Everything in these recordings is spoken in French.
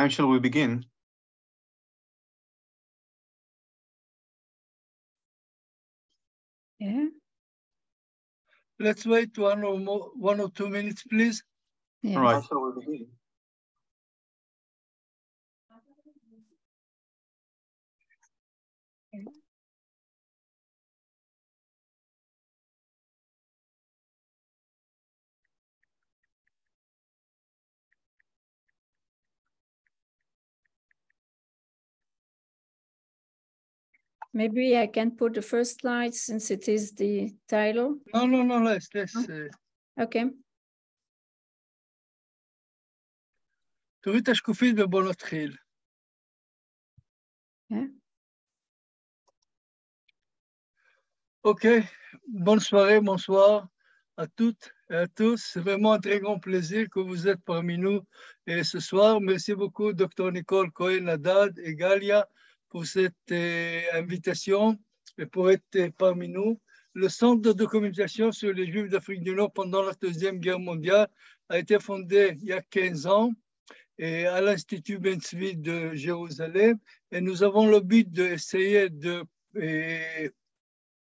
Time shall we begin? Yeah. Let's wait one or two minutes, please. Yes. All right, shall we begin? Maybe I can put the first slide since it is the title. No, let's. Okay. תוריד את השקופית ובוא נתחיל. Ok, bonne soirée, bonsoir à toutes et à tous. C'est vraiment un très grand plaisir que vous êtes parmi nous et ce soir. Merci beaucoup, Dr Nicole Cohen-Addad et Galia, pour cette invitation et pour être parmi nous. Le Centre de documentation sur les Juifs d'Afrique du Nord pendant la Deuxième Guerre mondiale a été fondé il y a 15 ans et à l'Institut Ben Tzvi de Jérusalem. Et nous avons le but d'essayer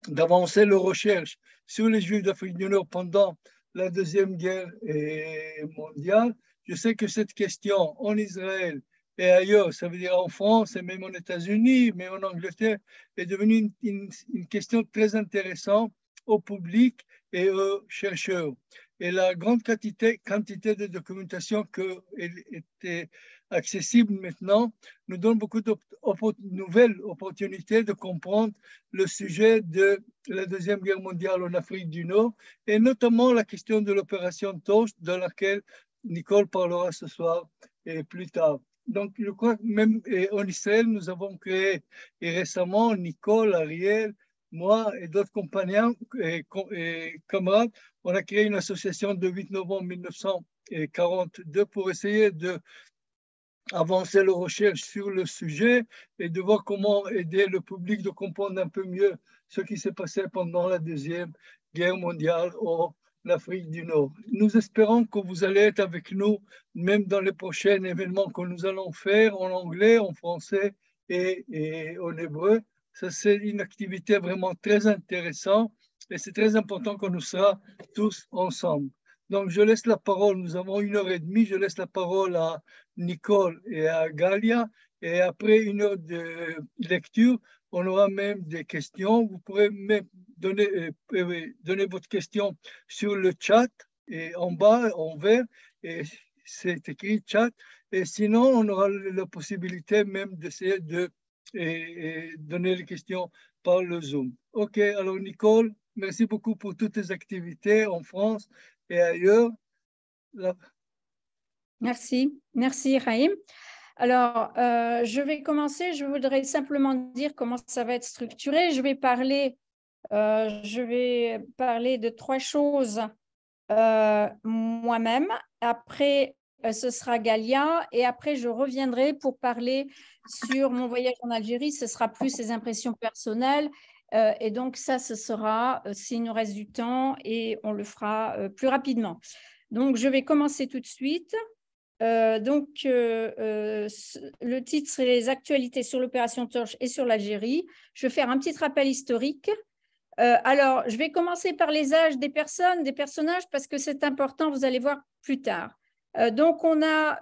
d'avancer les recherches sur les Juifs d'Afrique du Nord pendant la Deuxième Guerre mondiale. Je sais que cette question en Israël et ailleurs, ça veut dire en France et même aux États-Unis, même en Angleterre, est devenue une question très intéressante au public et aux chercheurs. Et la grande quantité de documentation qui est accessible maintenant nous donne beaucoup de nouvelles opportunités de comprendre le sujet de la Deuxième Guerre mondiale en Afrique du Nord, et notamment la question de l'opération Torch, de laquelle Nicole parlera ce soir et plus tard. Donc, je crois que même en Israël, nous avons créé récemment, Nicole, Ariel, moi et d'autres compagnons et camarades, on a créé une association de 8 novembre 1942 pour essayer d'avancer les recherches sur le sujet et de voir comment aider le public de comprendre un peu mieux ce qui s'est passé pendant la Deuxième Guerre mondiale au l'Afrique du Nord. Nous espérons que vous allez être avec nous, même dans les prochains événements que nous allons faire en anglais, en français et en hébreu. Ça, c'est une activité vraiment très intéressante et c'est très important que nous soyons tous ensemble. Donc, je laisse la parole. Nous avons 1h30. Je laisse la parole à Nicole et à Galia. Et après 1 heure de lecture, on aura même des questions. Vous pourrez même donner votre question sur le chat, et en bas, en vert, et c'est écrit chat. Et sinon, on aura la possibilité même d'essayer de donner les questions par le Zoom. OK, alors Nicole, merci beaucoup pour toutes tes activités en France et ailleurs. Merci Haïm. Alors, je vais commencer. Je voudrais simplement dire comment ça va être structuré. Je vais parler de 3 choses moi-même. Après, ce sera Galia. Et après, je reviendrai pour parler sur mon voyage en Algérie. Ce sera plus ses impressions personnelles. Et donc, ça, ce sera s'il nous reste du temps et on le fera plus rapidement. Donc, je vais commencer tout de suite. Le titre, c'est les actualités sur l'opération Torch et sur l'Algérie. Je vais faire un petit rappel historique. Alors, je vais commencer par les âges des personnes, des personnages, parce que c'est important, vous allez voir plus tard. Donc, on a,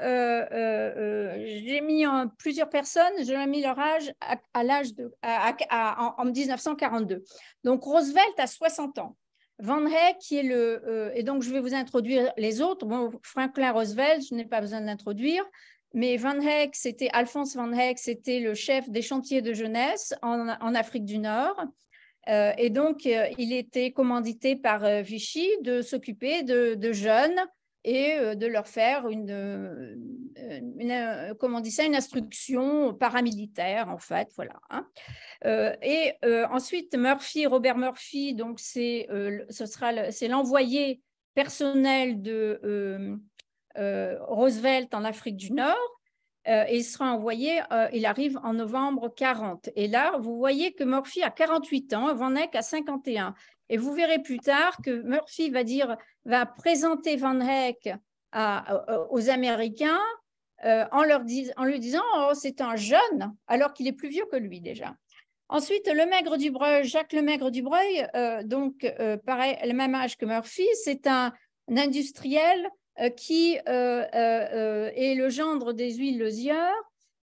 j'ai mis plusieurs personnes, j'ai mis leur âge en 1942. Donc, Roosevelt a 60 ans. Van Hecke, qui est le... et donc, je vais vous introduire les autres. Bon, Franklin Roosevelt, je n'ai pas besoin de l'introduire. Mais Van Hecke, c'était... Alphonse Van Hecke, c'était le chef des chantiers de jeunesse en Afrique du Nord. Et donc, il était commandité par Vichy de s'occuper de jeunes et de leur faire une instruction paramilitaire, en fait, voilà. Ensuite, Robert Murphy, donc c'est l'envoyé personnel de Roosevelt en Afrique du Nord, et il sera envoyé, il arrive en novembre 40. Et là, vous voyez que Murphy a 48 ans, Van Hecke a 51. Et vous verrez plus tard que Murphy va présenter Van Hecke aux Américains en lui disant oh, « c'est un jeune », alors qu'il est plus vieux que lui déjà. Ensuite, le Maigre du Breuil, Jacques Le Maigre du Breuil, pareil, le même âge que Murphy, c'est un industriel qui est le gendre des huiles Lesieur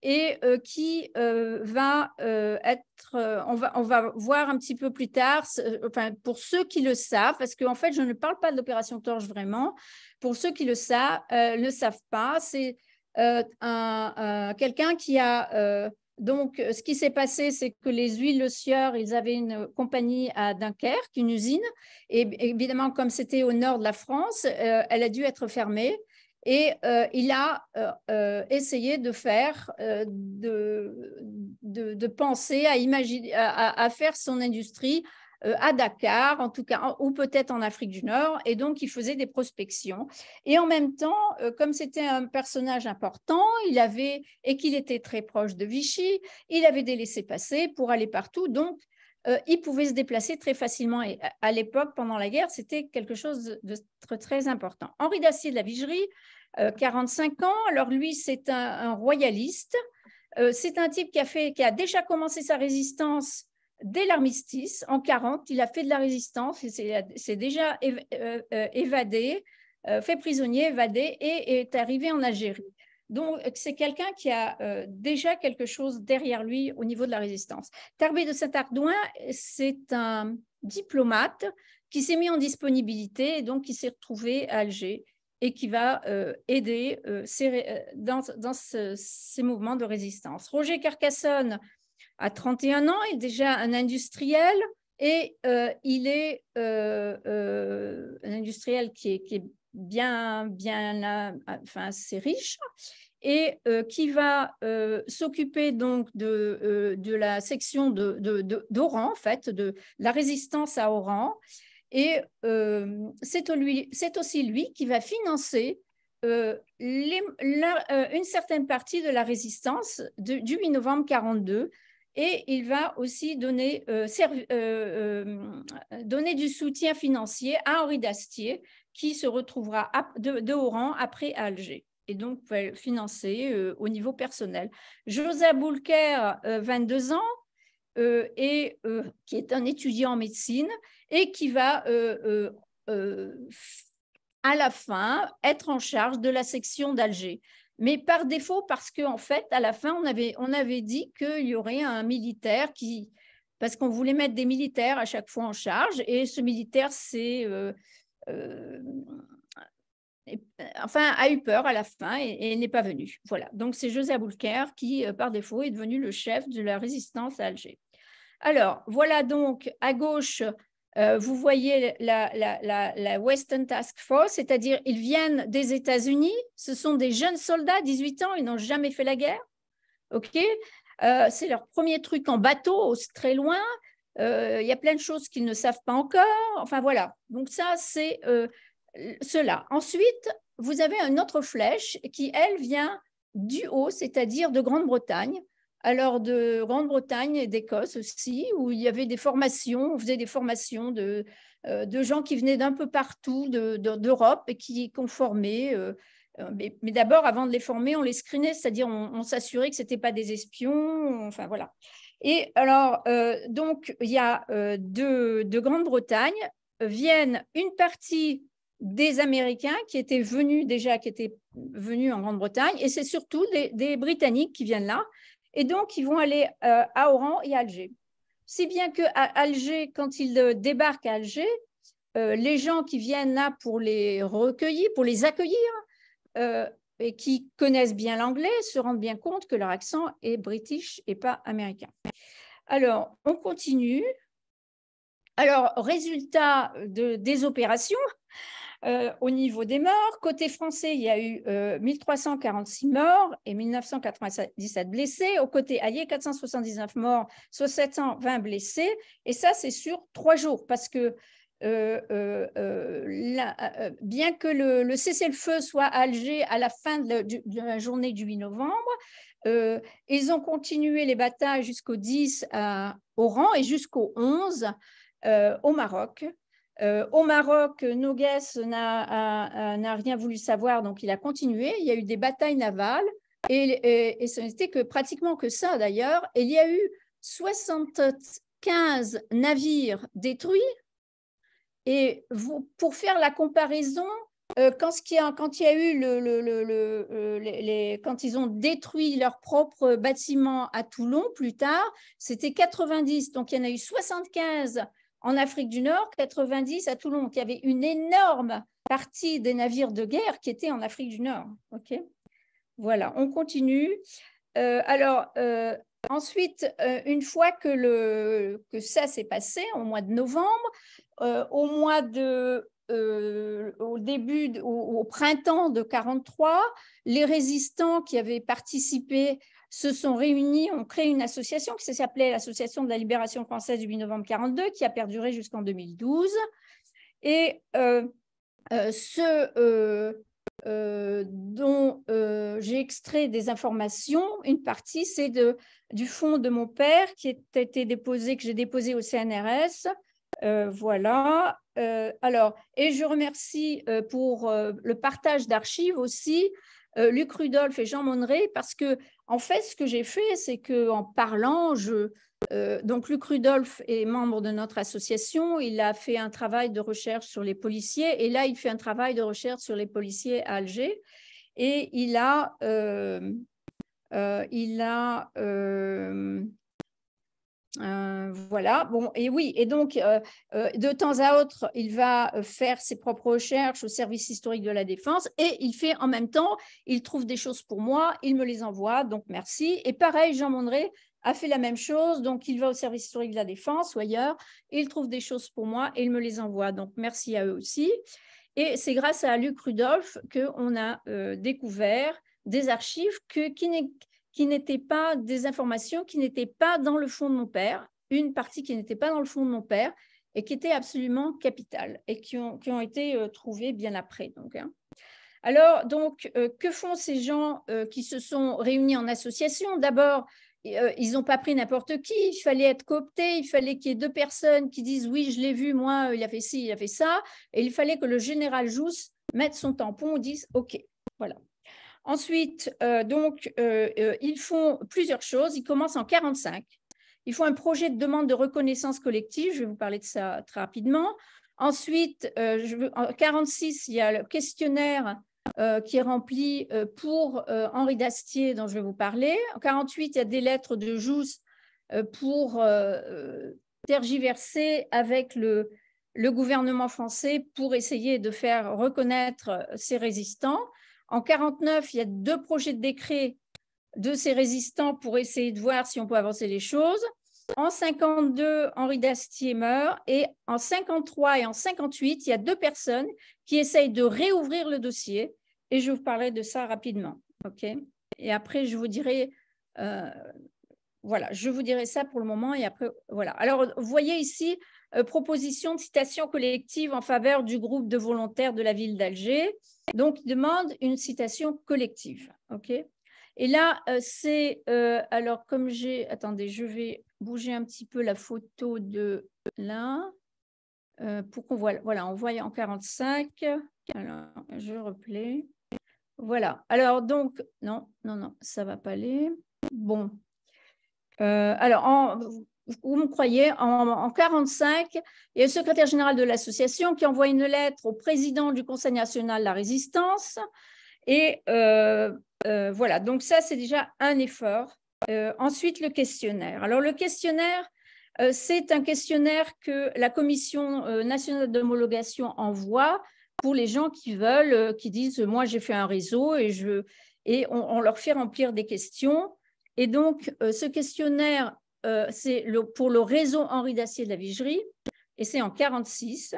et qui va être, on va voir un petit peu plus tard, enfin, pour ceux qui le savent, parce qu'en fait, je ne parle pas de l'opération Torche vraiment, pour ceux qui le savent pas, c'est quelqu'un qui a... Donc, ce qui s'est passé, c'est que les huiles Le Sieur, ils avaient une compagnie à Dunkerque, une usine. Et évidemment, comme c'était au nord de la France, elle a dû être fermée. Et il a essayé de faire, de penser à imaginer, à faire son industrie à Dakar, en tout cas, ou peut-être en Afrique du Nord, et donc il faisait des prospections. Et en même temps, comme c'était un personnage important, et qu'il était très proche de Vichy, il avait des laissez-passer pour aller partout, donc il pouvait se déplacer très facilement. Et à l'époque, pendant la guerre, c'était quelque chose de très, très important. Henri d'Astier de la Vigerie, 45 ans, alors lui, c'est un royaliste, c'est un type qui a déjà commencé sa résistance dès l'armistice, en 40, il a fait de la résistance, il s'est déjà évadé, fait prisonnier, évadé, et est arrivé en Algérie. Donc, c'est quelqu'un qui a déjà quelque chose derrière lui au niveau de la résistance. Tarbé de Saint-Ardouin, c'est un diplomate qui s'est mis en disponibilité, et donc qui s'est retrouvé à Alger, et qui va aider dans ces mouvements de résistance. Roger Carcassonne, à 31 ans, il est déjà un industriel et il est un industriel qui est bien, enfin assez riche et qui va s'occuper donc de la section d'Oran, en fait, de la résistance à Oran. Et c'est aussi lui qui va financer une certaine partie de la résistance du 8 novembre 1942. Et il va aussi donner du soutien financier à Henri d'Astier, qui se retrouvera de Oran après à Alger, et donc financer au niveau personnel. José Aboulker, 22 ans, qui est un étudiant en médecine, et qui va, à la fin, être en charge de la section d'Alger. Mais par défaut, parce qu'en fait, à la fin, on avait dit qu'il y aurait un militaire parce qu'on voulait mettre des militaires à chaque fois en charge, et ce militaire a eu peur à la fin et n'est pas venu. Voilà, donc c'est José Aboulker qui, par défaut, est devenu le chef de la résistance à Alger. Alors, voilà donc, à gauche, vous voyez la Western Task Force, c'est-à-dire ils viennent des États-Unis, ce sont des jeunes soldats, 18 ans, ils n'ont jamais fait la guerre, c'est leur premier truc en bateau, très loin, il y a plein de choses qu'ils ne savent pas encore, enfin voilà, donc ça c'est cela. Ensuite, vous avez une autre flèche qui, elle, vient du haut, c'est-à-dire de Grande-Bretagne, alors de Grande-Bretagne et d'Écosse aussi, où il y avait des formations, on faisait des formations de gens qui venaient d'un peu partout d'Europe et qui conformaient. Mais d'abord, avant de les former, on les screenait, c'est-à-dire on s'assurait que ce n'était pas des espions, enfin voilà. Et alors, donc, il y a de Grande-Bretagne, viennent une partie des Américains qui étaient venus en Grande-Bretagne, et c'est surtout des Britanniques qui viennent là. Et donc, ils vont aller à Oran et à Alger. Si bien qu'à Alger, quand ils débarquent à Alger, les gens qui viennent là pour les recueillir, pour les accueillir, et qui connaissent bien l'anglais, se rendent bien compte que leur accent est british et pas américain. Alors, on continue. Alors, résultat des opérations au niveau des morts. Côté français, il y a eu 1346 morts et 1997 blessés. Au côté allié, 479 morts, soit 720 blessés. Et ça, c'est sur 3 jours, parce que bien que le cessez-le-feu soit à Alger à la fin de la journée du 8 novembre, ils ont continué les batailles jusqu'au 10 à Oran et jusqu'au 11 au Maroc. Au Maroc, Noguès n'a rien voulu savoir, donc il a continué. Il y a eu des batailles navales, et ce n'était que pratiquement que ça d'ailleurs. Et il y a eu 75 navires détruits. Et vous, pour faire la comparaison, quand ils ont détruit leurs propres bâtiments à Toulon plus tard, c'était 90. Donc il y en a eu 75 en Afrique du Nord, 90 à Toulon. Donc il y avait une énorme partie des navires de guerre qui étaient en Afrique du Nord. Okay, voilà, on continue. Ensuite, une fois que, ça s'est passé, au mois de novembre, au printemps de 1943, les résistants qui avaient participé se sont réunis, ont créé une association qui s'appelait l'Association de la Libération française du 8 novembre 1942, qui a perduré jusqu'en 2012. Et dont j'ai extrait des informations, une partie, c'est du fonds de mon père qui a été déposé, que j'ai déposé au CNRS. Voilà. Et je remercie pour le partage d'archives aussi Luc Rudolph et Jean Monneray, parce que, en fait, ce que j'ai fait, c'est qu'en parlant, donc Luc Rudolph est membre de notre association, il a fait un travail de recherche sur les policiers, et là, il fait un travail de recherche sur les policiers à Alger, et de temps à autre, il va faire ses propres recherches au service historique de la défense, et il fait en même temps, il trouve des choses pour moi, il me les envoie, donc merci. Et pareil, Jean Monneray a fait la même chose, donc il va au service historique de la défense ou ailleurs, il trouve des choses pour moi et il me les envoie, donc merci à eux aussi. Et c'est grâce à Luc Rudolph qu'on a découvert des archives qui n'étaient pas des informations, qui n'étaient pas dans le fond de mon père, une partie qui n'était pas dans le fond de mon père et qui était absolument capitale et qui ont été trouvées bien après. Donc, hein. Alors, donc, que font ces gens qui se sont réunis en association? D'abord, ils n'ont pas pris n'importe qui, il fallait être coopté, il fallait qu'il y ait deux personnes qui disent « oui, je l'ai vu, moi, il a fait ci, il a fait ça », et il fallait que le général Jousse mette son tampon et dise « ok ». Voilà. Ensuite, ils font plusieurs choses. Ils commencent en 1945. Ils font un projet de demande de reconnaissance collective. Je vais vous parler de ça très rapidement. Ensuite, en 1946, il y a le questionnaire qui est rempli pour Henri d'Astier, dont je vais vous parler. En 1948, il y a des lettres de Jousse pour tergiverser avec le gouvernement français pour essayer de faire reconnaître ces résistants. En 1949, il y a deux projets de décret de ces résistants pour essayer de voir si on peut avancer les choses. En 1952, Henri d'Astier meurt. Et en 1953 et en 1958, il y a deux personnes qui essayent de réouvrir le dossier. Et je vous parlerai de ça rapidement. Okay, et après, je vous dirai... voilà, je vous dirai ça pour le moment. Et après, voilà. Alors, vous voyez ici, proposition de citation collective en faveur du groupe de volontaires de la ville d'Alger. Donc, il demande une citation collective. OK. Et là, c'est... alors, comme j'ai... Attendez, je vais bouger un petit peu la photo de là pour qu'on voit... Voilà, on voit en 45. Alors, je replay. Voilà. Alors, donc... Non, ça ne va pas aller. Bon. Alors, vous me croyez, en 1945, il y a le secrétaire général de l'association qui envoie une lettre au président du Conseil national de la résistance. Et voilà, donc ça, c'est déjà un effort. Ensuite, le questionnaire. Alors, le questionnaire, c'est un questionnaire que la Commission nationale d'homologation envoie pour les gens qui veulent, qui disent, moi, j'ai fait un réseau et on leur fait remplir des questions. Et donc, ce questionnaire... c'est pour le réseau Henri d'Astier de la Vigerie, et c'est en 1946.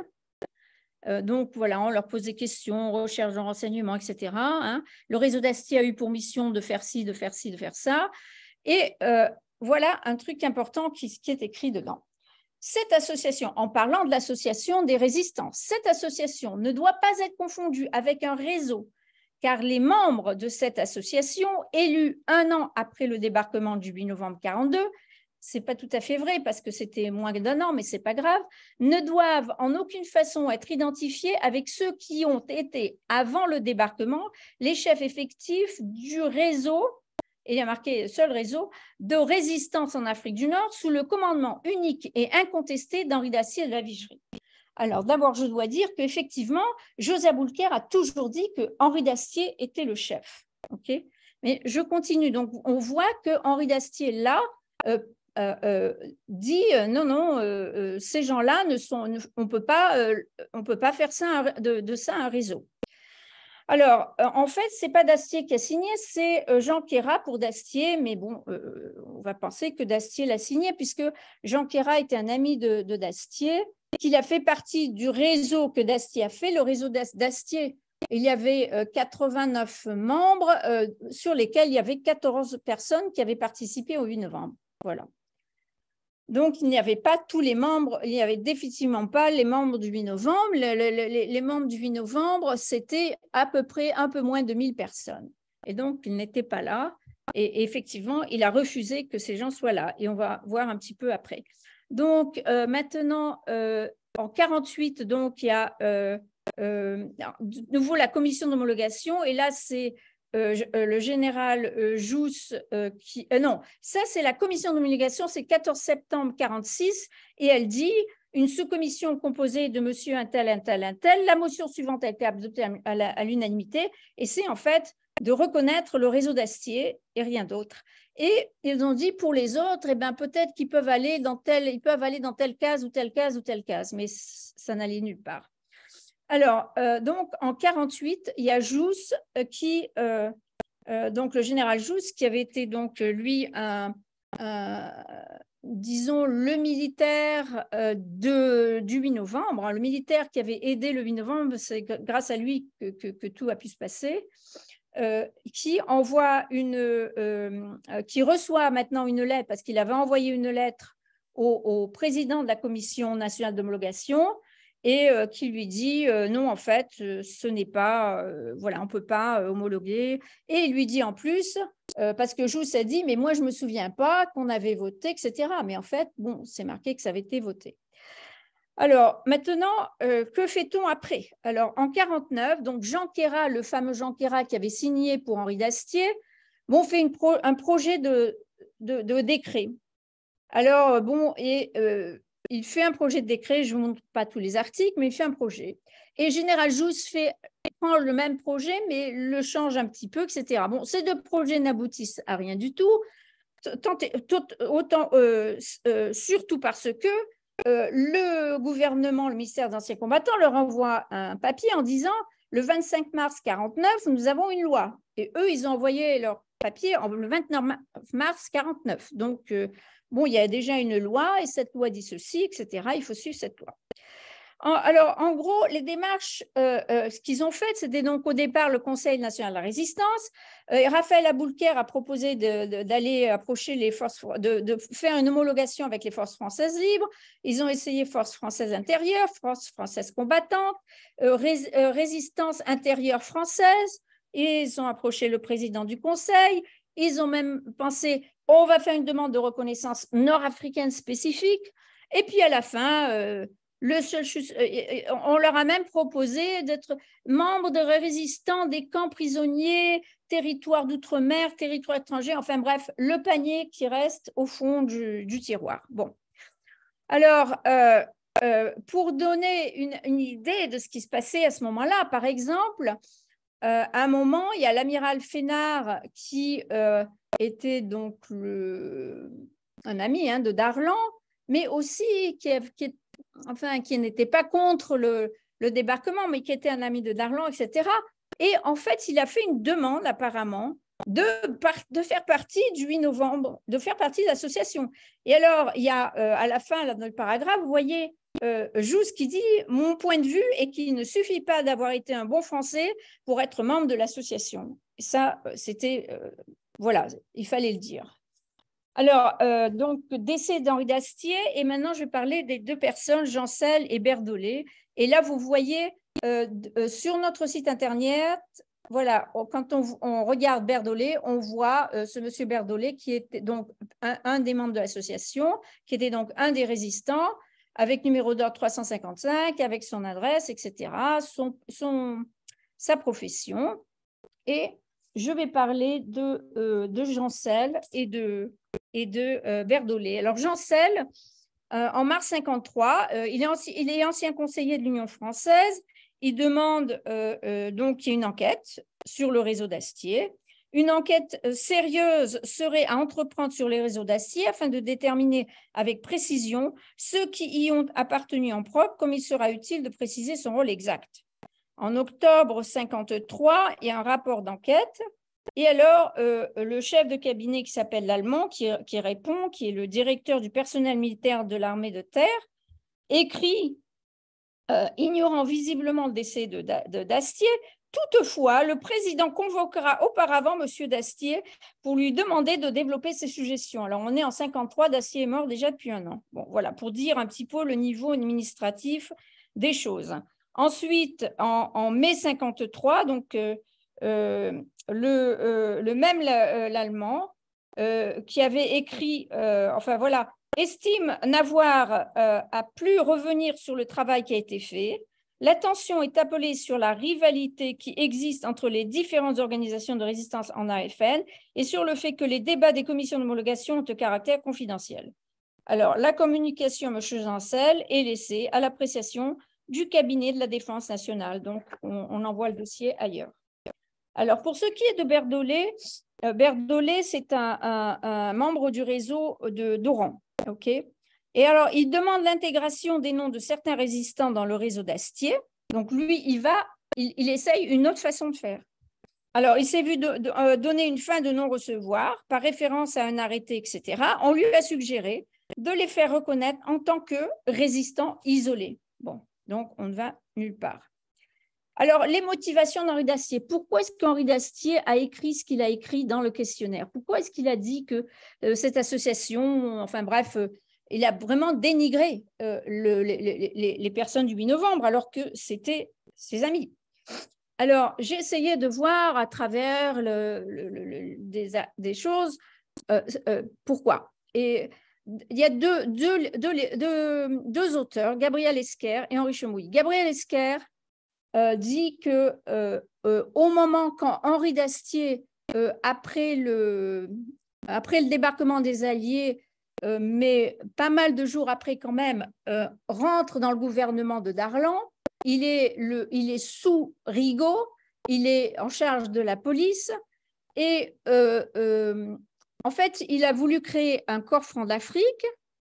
Donc, voilà, on leur pose des questions, recherche de renseignements, etc. Hein. Le réseau d'Astier a eu pour mission de faire ci, de faire ci, de faire ça. Et voilà un truc important qui est écrit dedans. Cette association, en parlant de l'association des résistants, cette association ne doit pas être confondue avec un réseau, car les membres de cette association, élus un an après le débarquement du 8 novembre 1942, c'est pas tout à fait vrai parce que c'était moins d'un an, mais c'est pas grave, ne doivent en aucune façon être identifiés avec ceux qui ont été, avant le débarquement, les chefs effectifs du réseau, et il y a marqué seul réseau, de résistance en Afrique du Nord sous le commandement unique et incontesté d'Henri d'Astier de la Vigerie. Alors d'abord, je dois dire qu'effectivement, José Aboulker a toujours dit que Henri d'Astier était le chef. Okay, mais je continue. Donc on voit que Henri d'Astier là dit non, ces gens-là ne sont, on peut pas faire ça de ça un réseau. Alors, en fait, ce n'est pas D'Astier qui a signé, c'est Jean Quéra pour D'Astier, mais bon, on va penser que D'Astier l'a signé, puisque Jean Quéra était un ami de D'Astier, qu'il a fait partie du réseau que D'Astier a fait. Le réseau d'Astier, il y avait 89 membres, sur lesquels il y avait 14 personnes qui avaient participé au 8 novembre. Voilà. Donc, il n'y avait pas tous les membres, il n'y avait définitivement pas les membres du 8 novembre. Les membres du 8 novembre, c'était à peu près un peu moins de 1000 personnes. Et donc, il n'était pas là. Et effectivement, il a refusé que ces gens soient là. Et on va voir un petit peu après. Donc, maintenant, en 1948, donc, il y a de nouveau la commission d'homologation. Et là, c'est... le général Jousse, ça c'est la commission d'homologation, c'est 14 septembre 1946, et elle dit une sous-commission composée de monsieur un tel, la motion suivante a été adoptée à l'unanimité, et c'est en fait de reconnaître le réseau d'Astier et rien d'autre. Et ils ont dit pour les autres, eh ben, peut-être qu'ils peuvent aller dans telle case ou telle case ou telle case, mais ça n'allait nulle part. Alors, donc, en 1948, il y a Jousse qui, donc le général Jousse, qui avait été, donc, lui, disons, le militaire du 8 novembre, hein, le militaire qui avait aidé le 8 novembre, c'est grâce à lui que tout a pu se passer, qui envoie qui reçoit maintenant une lettre, parce qu'il avait envoyé une lettre au président de la Commission nationale d'homologation, et qui lui dit non, en fait, ce n'est pas, voilà, on ne peut pas homologuer. Et il lui dit en plus, parce que Jousse a dit, mais moi, je ne me souviens pas qu'on avait voté, etc. Mais en fait, bon, c'est marqué que ça avait été voté. Alors, maintenant, que fait-on après? Alors, en 1949, donc Jean Quéra, le fameux Jean Quéra qui avait signé pour Henri d'Astier, bon, fait un projet de décret. Alors, bon, et... il fait un projet de décret, je ne vous montre pas tous les articles, mais il fait un projet. Et général Jousse prend le même projet, mais le change un petit peu, etc. Bon, ces deux projets n'aboutissent à rien du tout, surtout parce que le gouvernement, le ministère des Anciens Combattants, leur envoie un papier en disant « Le 25 mars 49, nous avons une loi ». Et eux, ils ont envoyé leur papier le 29 mars 49. Donc, bon, il y a déjà une loi et cette loi dit ceci, etc. Il faut suivre cette loi. Alors, en gros, les démarches qu'ils ont faites, c'était donc au départ le Conseil national de la résistance. Raphaël Aboulker a proposé d'aller approcher les forces, de faire une homologation avec les forces françaises libres. Ils ont essayé forces françaises intérieures, forces françaises combattantes, résistance intérieure française. Ils ont approché le président du Conseil. Ils ont même pensé, on va faire une demande de reconnaissance nord-africaine spécifique. Et puis à la fin, on leur a même proposé d'être membre de résistants des camps prisonniers, territoires d'outre-mer, territoires étrangers, enfin bref, le panier qui reste au fond du tiroir. Bon. Alors, pour donner une idée de ce qui se passait à ce moment-là, par exemple, à un moment, il y a l'amiral Fénard qui était donc un ami de Darlan, mais aussi qui n'était pas contre le débarquement, mais qui était un ami de Darlan, etc. Et en fait, il a fait une demande apparemment de faire partie du 8 novembre, de faire partie de l'association. Et alors, il y a à la fin là, dans le paragraphe, vous voyez… Jousse qui dit « Mon point de vue est qu'il ne suffit pas d'avoir été un bon Français pour être membre de l'association. » Ça, c'était… voilà, il fallait le dire. Alors, donc, décès d'Henri d'Astier, et maintenant, je vais parler des deux personnes, Jancel et Berdolet. Et là, vous voyez sur notre site internet, voilà, quand on regarde Berdolet, on voit ce monsieur Berdolet qui était donc un des membres de l'association, qui était donc un des résistants, avec numéro d'ordre 355, avec son adresse, etc., sa profession. Et je vais parler de Jancel et de Berdolet. Alors, Jancel, en mars 1953, il est ancien conseiller de l'Union française. Il demande donc qu'il y ait une enquête sur le réseau d'Astier. Une enquête sérieuse serait à entreprendre sur les réseaux d'acier afin de déterminer avec précision ceux qui y ont appartenu en propre, comme il sera utile de préciser son rôle exact. En octobre 1953, il y a un rapport d'enquête. Et alors, le chef de cabinet qui s'appelle l'Allemand, qui répond, qui est le directeur du personnel militaire de l'armée de terre, écrit, ignorant visiblement le décès d'Astier, toutefois, le président convoquera auparavant M. d'Astier pour lui demander de développer ses suggestions. Alors, on est en 1953, d'Astier est mort déjà depuis un an. Bon, voilà, pour dire un petit peu le niveau administratif des choses. Ensuite, en mai 1953, donc, le même l'Allemand qui avait écrit, enfin voilà, estime n'avoir à plus revenir sur le travail qui a été fait. L'attention est appelée sur la rivalité qui existe entre les différentes organisations de résistance en AFN et sur le fait que les débats des commissions d'homologation ont de caractère confidentiel. Alors, la communication à M. Jancel est laissée à l'appréciation du cabinet de la Défense nationale. Donc, on envoie le dossier ailleurs. Alors, pour ce qui est de Berdolet, Berdolet, c'est un membre du réseau d'Oran. OK. Et alors, il demande l'intégration des noms de certains résistants dans le réseau d'Astier. Donc, lui, il essaye une autre façon de faire. Alors, il s'est vu donner une fin de non-recevoir par référence à un arrêté, etc. On lui a suggéré de les faire reconnaître en tant que résistants isolés. Bon, donc, on ne va nulle part. Alors, les motivations d'Henri d'Astier. Pourquoi est-ce qu'Henri d'Astier a écrit ce qu'il a écrit dans le questionnaire? Pourquoi est-ce qu'il a dit que cette association, enfin bref, il a vraiment dénigré les personnes du 8 novembre, alors que c'était ses amis. Alors, j'ai essayé de voir à travers des choses pourquoi. Et il y a deux auteurs, Gabriel Esquer et Henri Chemouille. Gabriel Esquer dit que au moment quand Henri d'Astier, après le débarquement des Alliés, mais pas mal de jours après quand même, rentre dans le gouvernement de Darlan. Il est sous Rigaud, il est en charge de la police et en fait, il a voulu créer un corps franc d'Afrique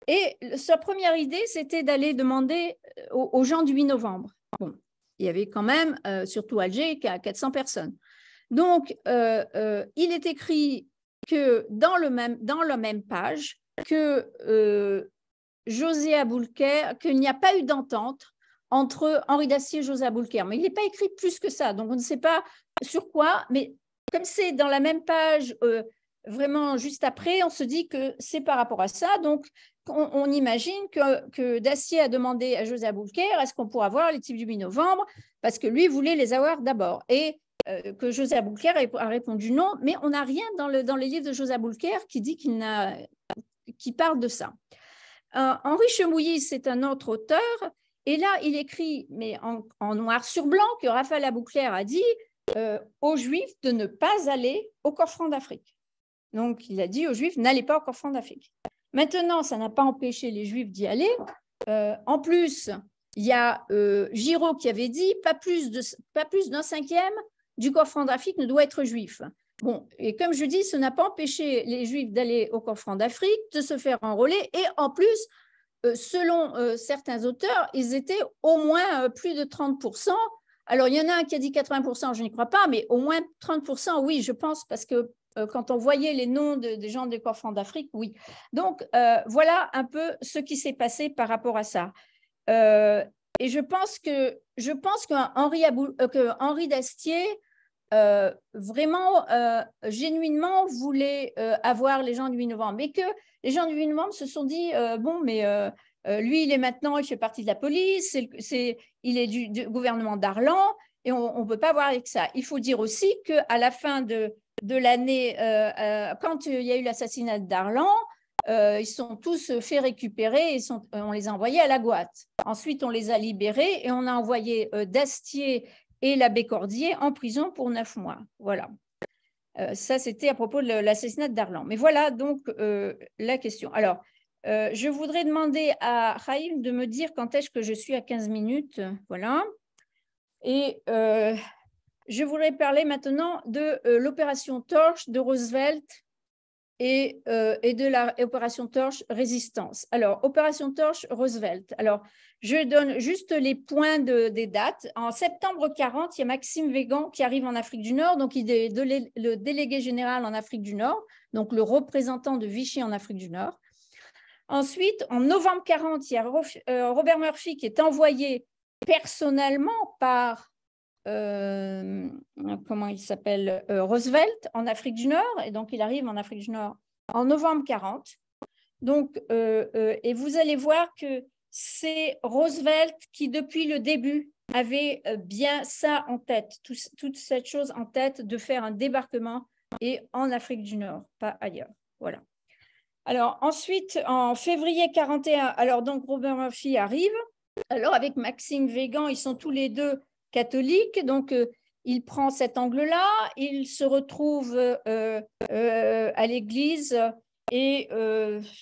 et sa première idée, c'était d'aller demander aux gens du 8 novembre. Bon, il y avait quand même, surtout Alger, 400 personnes. Donc, il est écrit que dans la même page, que José Aboulker, qu'il n'y a pas eu d'entente entre Henri d'Astier et José Aboulker. Mais il n'est pas écrit plus que ça, donc on ne sait pas sur quoi, mais comme c'est dans la même page, vraiment juste après, on se dit que c'est par rapport à ça, donc on imagine que d'Astier a demandé à José Aboulker, est-ce qu'on pourra voir les types du 8 novembre, parce que lui voulait les avoir d'abord, et que José Aboulker a répondu non, mais on n'a rien dans les livres de José Aboulker qui dit qui parle de ça. Henri Chemouilly, c'est un autre auteur, et là, il écrit, mais en noir sur blanc, que Raphaël Aboulker a dit aux Juifs de ne pas aller au corps franc d'Afrique. Donc, il a dit aux Juifs, n'allez pas au corps franc d'Afrique. Maintenant, ça n'a pas empêché les Juifs d'y aller. En plus, il y a Giraud qui avait dit, pas plus d'un cinquième du corps franc d'Afrique ne doit être juif. Bon, et comme je dis, ça n'a pas empêché les Juifs d'aller au corps franc d'Afrique, de se faire enrôler, et en plus, selon certains auteurs, ils étaient au moins plus de 30%. Alors, il y en a un qui a dit 80%, je n'y crois pas, mais au moins 30%, oui, je pense, parce que quand on voyait les noms des gens du corps franc d'Afrique, oui. Donc, voilà un peu ce qui s'est passé par rapport à ça. Et je pense que Henri d'Astier, vraiment génuinement voulait avoir les gens du 8 novembre, mais que les gens du 8 novembre se sont dit bon, mais lui, il fait partie de la police, il est du gouvernement d'Arlan, et on ne peut pas voir avec ça. Il faut dire aussi qu'à la fin de l'année, quand il y a eu l'assassinat de Darlan, ils sont tous fait récupérer et on les a envoyés à la Guatte. Ensuite, on les a libérés et on a envoyé d'Astier et l'abbé Cordier en prison pour 9 mois. Voilà. Ça, c'était à propos de l'assassinat de Darlan. Mais voilà donc la question. Alors, je voudrais demander à Haïm de me dire quand est-ce que je suis à 15 minutes. Voilà. Et je voudrais parler maintenant de l'opération Torche de Roosevelt et de l'opération Torche Résistance. Alors, opération Torche Roosevelt. Alors, je donne juste les points des dates. En septembre 40, il y a Maxime Weygand qui arrive en Afrique du Nord, donc il est le délégué général en Afrique du Nord, donc le représentant de Vichy en Afrique du Nord. Ensuite, en novembre 40, il y a Robert Murphy qui est envoyé personnellement par, comment il s'appelle, Roosevelt en Afrique du Nord, et donc il arrive en Afrique du Nord en novembre 40. Donc, et vous allez voir que c'est Roosevelt qui, depuis le début, avait bien ça en tête, toute cette chose en tête de faire un débarquement et en Afrique du Nord, pas ailleurs. Voilà. Alors, ensuite, en février 41, alors donc Robert Murphy arrive. Alors, avec Maxime Weygand, ils sont tous les deux catholiques, donc il prend cet angle-là, il se retrouve à l'église et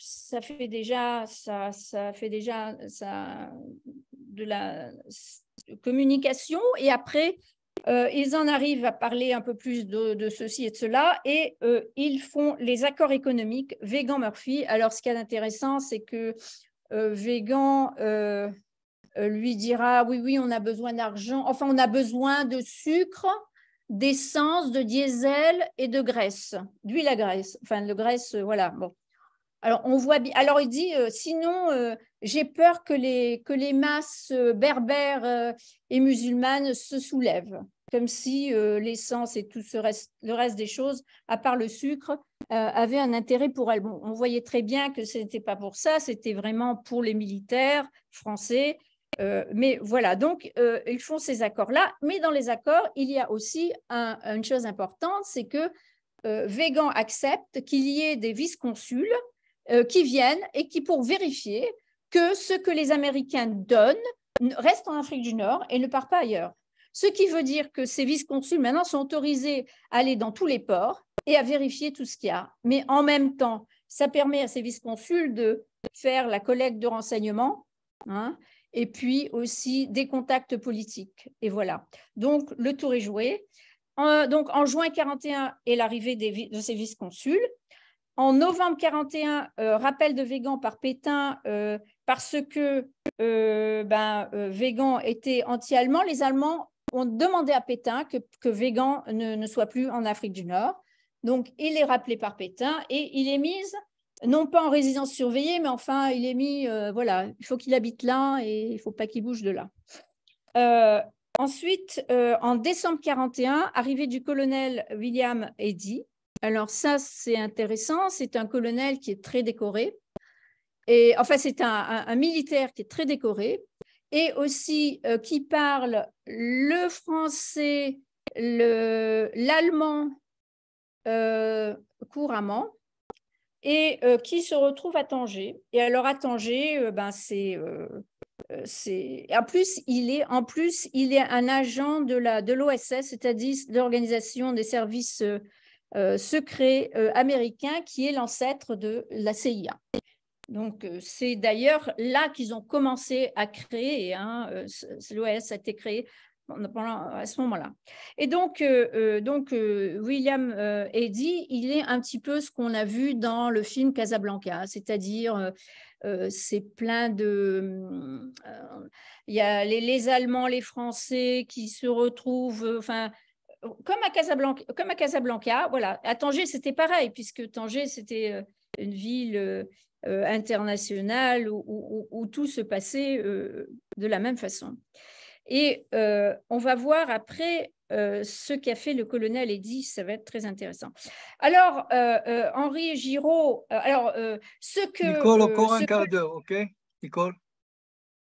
ça fait déjà de la communication. Et après, ils en arrivent à parler un peu plus de ceci et de cela et ils font les accords économiques Weygand-Murphy. Alors, ce qui est intéressant, c'est que Weygand lui dira oui, on a besoin d'argent, enfin on a besoin de sucre, d'essence, de diesel et de graisse, d'huile à graisse, enfin de graisse, voilà. Bon. Alors on voit bien. Alors il dit sinon j'ai peur que les masses berbères et musulmanes se soulèvent, comme si l'essence et tout le reste des choses, à part le sucre, avait un intérêt pour elles. Bon, on voyait très bien que ce n'était pas pour ça, c'était vraiment pour les militaires français. Mais voilà, donc ils font ces accords-là. Mais dans les accords, il y a aussi une chose importante, c'est que Weygand accepte qu'il y ait des vice-consuls qui viennent et qui, pour vérifier que ce que les Américains donnent, reste en Afrique du Nord et ne part pas ailleurs. Ce qui veut dire que ces vice-consuls maintenant sont autorisés à aller dans tous les ports et à vérifier tout ce qu'il y a. Mais en même temps, ça permet à ces vice-consuls de faire la collecte de renseignements, hein, et puis aussi des contacts politiques. Et voilà. Donc, le tour est joué. Donc, en juin 41 est l'arrivée de ces vice-consuls. En novembre 41, rappel de Weygand par Pétain, parce que Weygand était anti-allemand. Les Allemands ont demandé à Pétain que Weygand ne soit plus en Afrique du Nord. Donc, il est rappelé par Pétain et il est mis, non pas en résidence surveillée, mais enfin, il est mis, voilà, il faut qu'il habite là et il ne faut pas qu'il bouge de là. Ensuite, en décembre 41, arrivée du colonel William Eddy. Alors ça, c'est intéressant, c'est un colonel qui est très décoré, et enfin c'est un militaire qui est très décoré, et aussi qui parle le français, l'allemand couramment, et qui se retrouve à Tanger. Et alors à Tanger, en plus il est un agent de l'OSS, c'est-à-dire de l'Organisation des services secret américain, qui est l'ancêtre de la CIA. Donc, c'est d'ailleurs là qu'ils ont commencé à créer, hein, l'OSS a été créé à ce moment-là. Et donc William Eddy, il est un petit peu ce qu'on a vu dans le film Casablanca, c'est-à-dire... c'est plein de... Il y a les Allemands, les Français qui se retrouvent... enfin, Comme à Casablanca, voilà. À Tanger, c'était pareil, puisque Tanger, c'était une ville internationale où tout se passait de la même façon. Et on va voir après ce qu'a fait le colonel Eddy, ça va être très intéressant. Alors, Henri Giraud, alors, ce que... Nicole, encore un quart d'heure, OK, Nicole?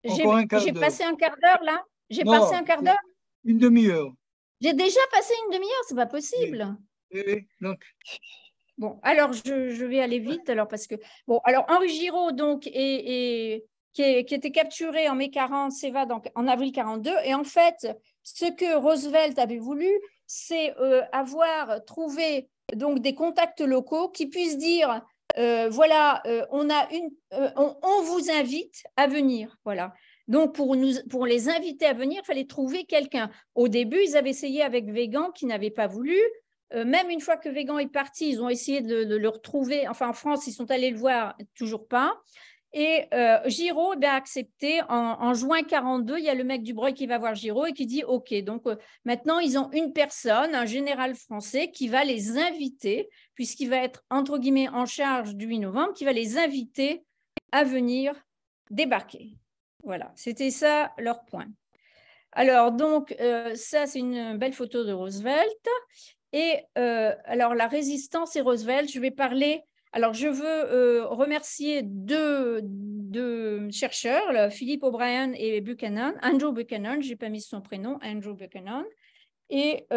J'ai passé un quart d'heure, là? J'ai passé un quart d'heure? Une demi-heure. J'ai déjà passé une demi-heure, c'est pas possible. Oui, donc. Bon, alors je vais aller vite, alors parce que. Bon, alors Henri Giraud, donc, qui était capturé en mai 40, s'évade en avril 42. Et en fait, ce que Roosevelt avait voulu, c'est avoir trouvé donc des contacts locaux qui puissent dire. Voilà, on vous invite à venir. Voilà. Donc, pour les inviter à venir, il fallait trouver quelqu'un. Au début, ils avaient essayé avec Weygand, qui n'avait pas voulu. Même une fois que Weygand est parti, ils ont essayé de le retrouver. Enfin, en France, ils sont allés le voir, toujours pas. Et Giraud a accepté en juin 42. Il y a le mec du Breuil qui va voir Giraud et qui dit « Ok, donc maintenant, ils ont une personne, un général français qui va les inviter, puisqu'il va être entre guillemets en charge du 8 novembre, qui va les inviter à venir débarquer. » Voilà, c'était ça leur point. Alors, donc, ça, c'est une belle photo de Roosevelt. Et alors, la résistance et Roosevelt, je vais parler... Alors, je veux remercier deux chercheurs, Philippe O'Brien et Buchanan, Andrew Buchanan, je n'ai pas mis son prénom, Andrew Buchanan, et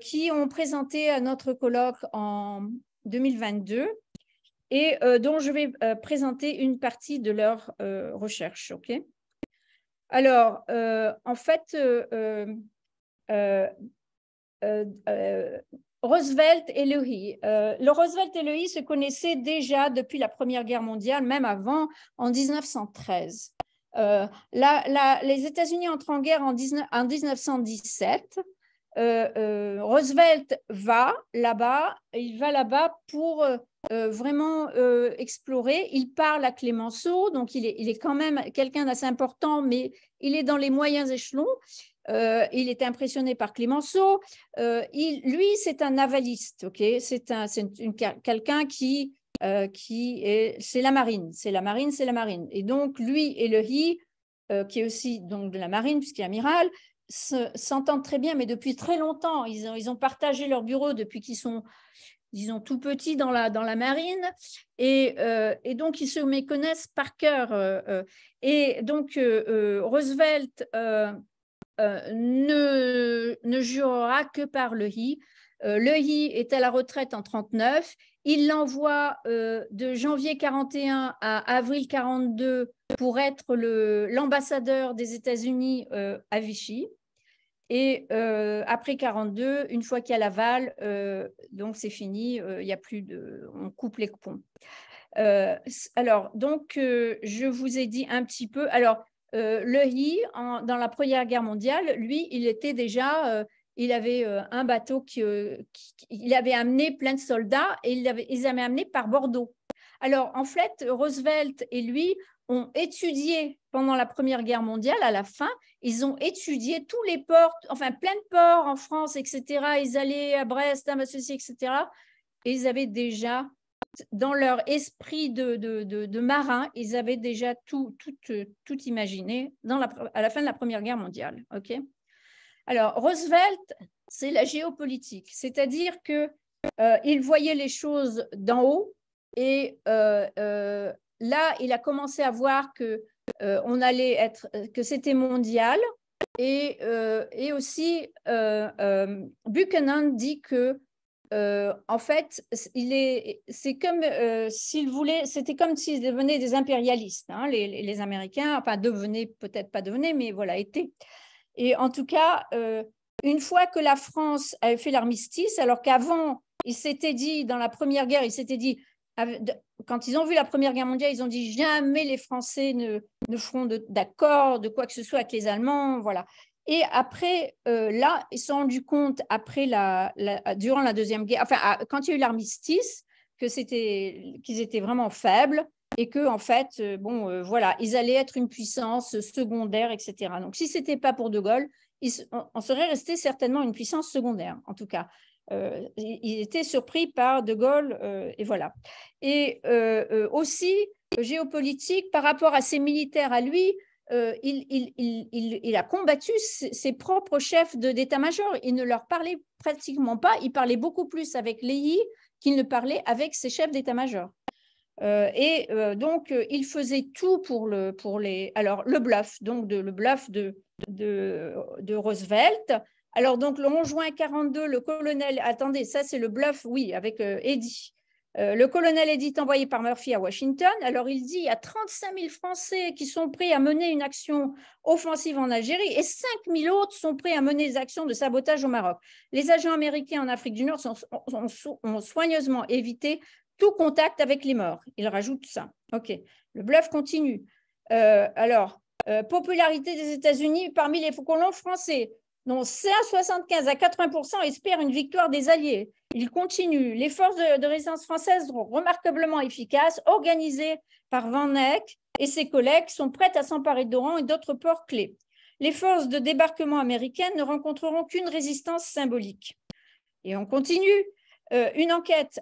qui ont présenté à notre colloque en 2022 et dont je vais présenter une partie de leur recherche. Okay, alors, en fait, Roosevelt et Leahy. Le Roosevelt et Leahy se connaissaient déjà depuis la Première Guerre mondiale, même avant, en 1913. Les États-Unis entrent en guerre en 1917. Roosevelt va là-bas, pour vraiment explorer. Il parle à Clemenceau, donc il est quand même quelqu'un d'assez important, mais il est dans les moyens échelons. Il est impressionné par Clemenceau. Lui, c'est un navaliste, okay, c'est quelqu'un qui est… C'est la marine. Et donc, lui et Leahy, qui est aussi donc, de la marine, puisqu'il est amiral, s'entendent très bien, mais depuis très longtemps. Ils ont partagé leur bureau depuis qu'ils sont… disons, tout petit dans la marine, et donc ils se méconnaissent par cœur. Et donc, Roosevelt ne jurera que par Leahy. Leahy est à la retraite en 1939. Il l'envoie de janvier 1941 à avril 1942 pour être l'ambassadeur des États-Unis à Vichy. Et après 1942, une fois qu'il y a l'aval, donc c'est fini, y a plus de, on coupe les ponts. Alors, donc, je vous ai dit un petit peu. Alors, Leahy, dans la Première Guerre mondiale, lui, il était déjà, il avait un bateau il avait amené plein de soldats et ils avaient amené par Bordeaux. Alors, en fait, Roosevelt et lui ont étudié pendant la Première Guerre mondiale, à la fin, ils ont étudié tous les ports, enfin plein de ports en France, etc. Ils allaient à Brest, à Massouci, etc. Et ils avaient déjà, dans leur esprit de marin, ils avaient déjà tout imaginé à la fin de la Première Guerre mondiale. Okay, alors, Roosevelt, c'est la géopolitique, c'est-à-dire qu'il voyait les choses d'en haut et là, il a commencé à voir que c'était mondial et aussi Buchanan dit que en fait c'est comme s'il voulait, c'était comme s'ils devenaient des impérialistes, hein, les Américains, enfin devenaient, peut-être pas devenaient, mais voilà, étaient. Et en tout cas, une fois que la France avait fait l'armistice, alors qu'avant il s'était dit, dans la Première Guerre, il s'était dit, quand ils ont vu la Première Guerre mondiale, ils ont dit jamais les Français ne feront d'accord de quoi que ce soit avec les Allemands, voilà. Et après, là, ils se sont rendus compte après durant la Deuxième Guerre, enfin quand il y a eu l'armistice, que qu'ils étaient vraiment faibles et que en fait, bon, voilà, ils allaient être une puissance secondaire, etc. Donc, si c'était pas pour De Gaulle, on serait resté certainement une puissance secondaire, en tout cas. Il était surpris par De Gaulle, et voilà. Et aussi, géopolitique, par rapport à ses militaires à lui, il a combattu ses propres chefs d'état-major. Il ne leur parlait pratiquement pas. Il parlait beaucoup plus avec Leahy qu'il ne parlait avec ses chefs d'état-major. Donc, il faisait tout pour le bluff, donc le bluff de Roosevelt. Alors, donc, le 11 juin 1942, le colonel… Attendez, ça, c'est le bluff, oui, avec Eddy. Le colonel Eddy est envoyé par Murphy à Washington. Alors, il dit, il y a 35 000 Français qui sont prêts à mener une action offensive en Algérie et 5 000 autres sont prêts à mener des actions de sabotage au Maroc. Les agents américains en Afrique du Nord ont soigneusement évité tout contact avec les morts. Il rajoute ça. OK. Le bluff continue. Popularité des États-Unis parmi les colons français. Donc, 75 à 80% espèrent une victoire des Alliés. Il continue. Les forces de résistance françaises sont remarquablement efficaces, organisées par Van Hecke et ses collègues, sont prêtes à s'emparer d'Oran et d'autres ports clés. Les forces de débarquement américaines ne rencontreront qu'une résistance symbolique. Et on continue. Une enquête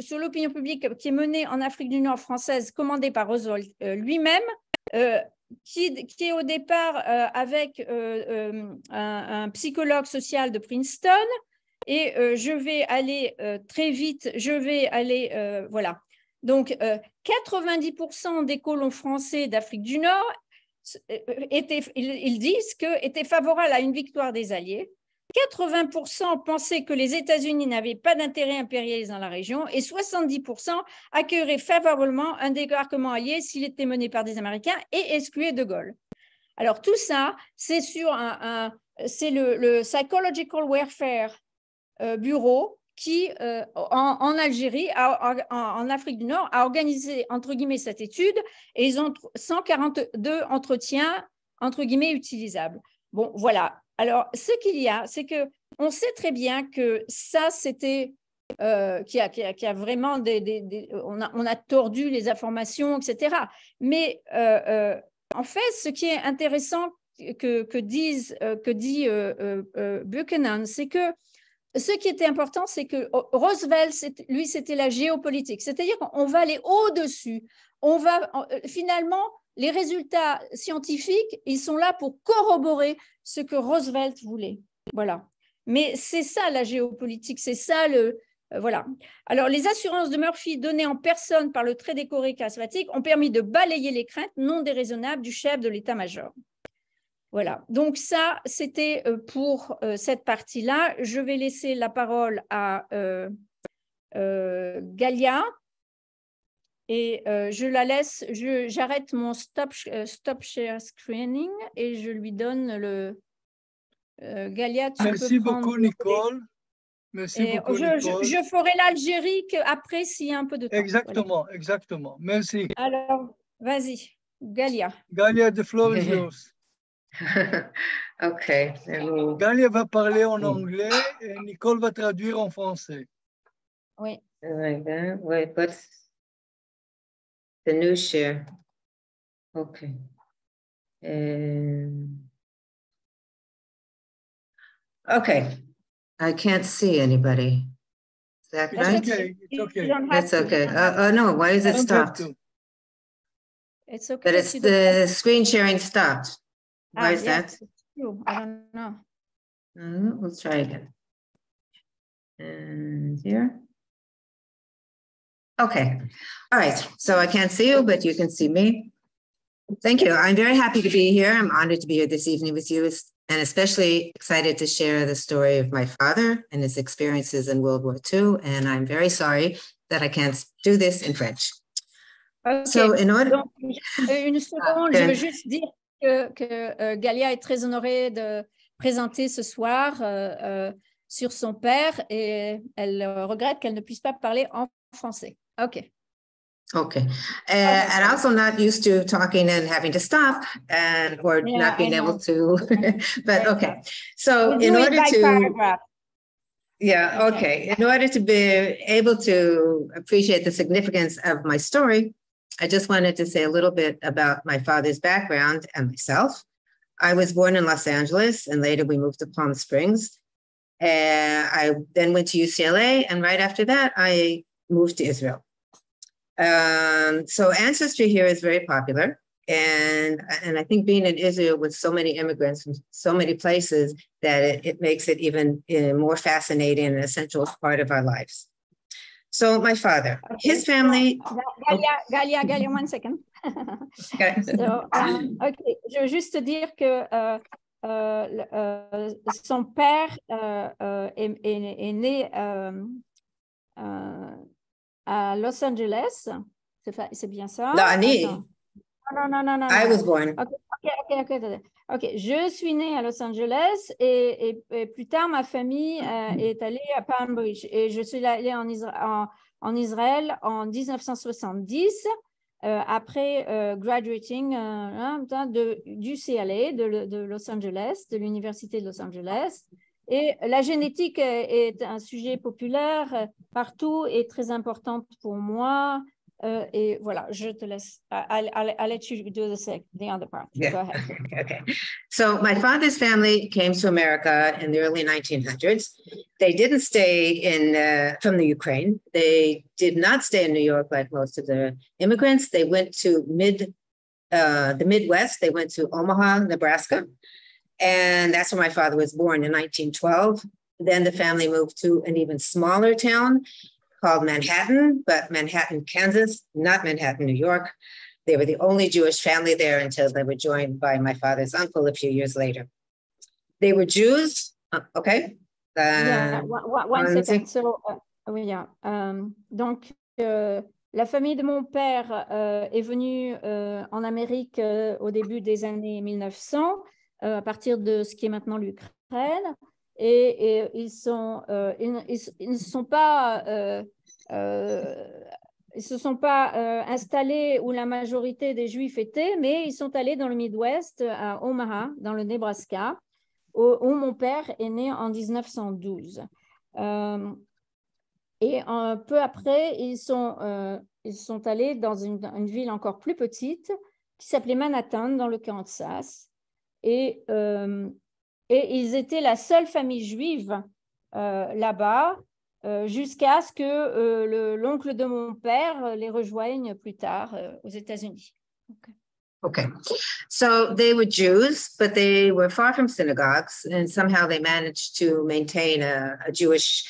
sur l'opinion publique qui est menée en Afrique du Nord française, commandée par Roosevelt lui-même, qui est au départ avec un psychologue social de Princeton. Et je vais aller très vite, voilà. Donc, 90% des colons français d'Afrique du Nord, ils disent qu'étaient favorables à une victoire des Alliés. 80% pensaient que les États-Unis n'avaient pas d'intérêt impérialiste dans la région et 70% accueilleraient favorablement un débarquement allié s'il était mené par des Américains et excluait De Gaulle. Alors tout ça, c'est sur le Psychological Warfare Bureau qui, en Algérie, en Afrique du Nord, a organisé, entre guillemets, cette étude et ils ont 142 entretiens, entre guillemets, utilisables. Bon, voilà. Alors, ce qu'il y a, c'est qu'on sait très bien que ça, c'était… qu'il y a vraiment on a tordu les informations, etc. Mais, en fait, ce qui est intéressant que dit Buchanan, c'est que ce qui était important, c'est que Roosevelt, lui, c'était la géopolitique. C'est-à-dire qu'on va aller au-dessus. On va… Finalement… Les résultats scientifiques, ils sont là pour corroborer ce que Roosevelt voulait. Voilà. Mais c'est ça la géopolitique, c'est ça le… voilà. Alors, les assurances de Murphy données en personne par le très décoré charismatique ont permis de balayer les craintes non déraisonnables du chef de l'état-major. Voilà. Donc ça, c'était pour cette partie-là. Je vais laisser la parole à Galia. Et je la laisse, j'arrête mon stop share screening et je lui donne le… Galia, tu Merci peux beaucoup, Nicole. Merci et beaucoup, Nicole. Je ferai l'Algérie après s'il y a un peu de temps. Exactement, voilà. Exactement. Merci. Alors, vas-y, Galia. Galia, the floor is yours. OK. Galia va parler en anglais et Nicole va traduire en français. Oui. Oui, but… The new share. Okay. Okay. I can't see anybody. Is that right? Okay. It's okay. That's okay. Oh, no. Why is it stopped? It's okay. But it's the screen sharing stopped. Why is that? I don't know. We'll try again. And here. Okay. All right. So I can't see you, but you can see me. Thank you. I'm very happy to be here. I'm honored to be here this evening with you and especially excited to share the story of my father and his experiences in World War II. And I'm very sorry that I can't do this in French. Okay. So in order… Donc, une seconde, je veux juste dire que Galia est très honorée de présenter ce soir sur son père et elle regrette qu'elle ne puisse pas parler en français. Okay. Okay. And also not used to talking and having to stop and or yeah, not being able to, but okay. So in order to, paragraph. Yeah, okay. In order to be able to appreciate the significance of my story, I just wanted to say a little bit about my father's background and myself. I was born in Los Angeles and later we moved to Palm Springs. I then went to UCLA and right after that, I moved to Israel. So ancestry here is very popular. And I think being in Israel with so many immigrants from so many places that it makes it even more fascinating and essential part of our lives. So my father, his family. Galia, one second. Okay. So, okay. Je veux juste dire que son père est né à Los Angeles. C'est bien ça? Non, Annie. Non. I was born. Okay. Je suis née à Los Angeles et plus tard, ma famille est allée à Palm Beach. Et je suis allée en Israël en 1970, après graduating d'UCLA, de Los Angeles, de l'Université de Los Angeles. Et la génétique est un sujet populaire partout et très importante pour moi. Et voilà, je te laisse. I'll let you do the other part. Yeah. Go ahead. Okay. So my father's family came to America in the early 1900s. They didn't stay from the Ukraine. They did not stay in New York like most of the immigrants. They went to the Midwest. They went to Omaha, Nebraska. And that's where my father was born in 1912. Then the family moved to an even smaller town called Manhattan, but Manhattan, Kansas, not Manhattan, New York. They were the only Jewish family there until they were joined by my father's uncle a few years later. They were Jews, okay? Yeah, one second. So, yeah. Donc, la famille de mon père est venue en Amérique au début des années 1900, à partir de ce qui est maintenant l'Ukraine. Et ils se sont pas installés où la majorité des Juifs étaient, mais ils sont allés dans le Midwest, à Omaha, dans le Nebraska, où mon père est né en 1912. Peu après, ils sont allés dans une ville encore plus petite qui s'appelait Manhattan, dans le Kansas. Et ils étaient la seule famille juive là-bas, jusqu'à ce que l'oncle de mon père les rejoigne plus tard aux États-Unis. Okay. So they were Jews, but they were far from synagogues, and somehow they managed to maintain a Jewish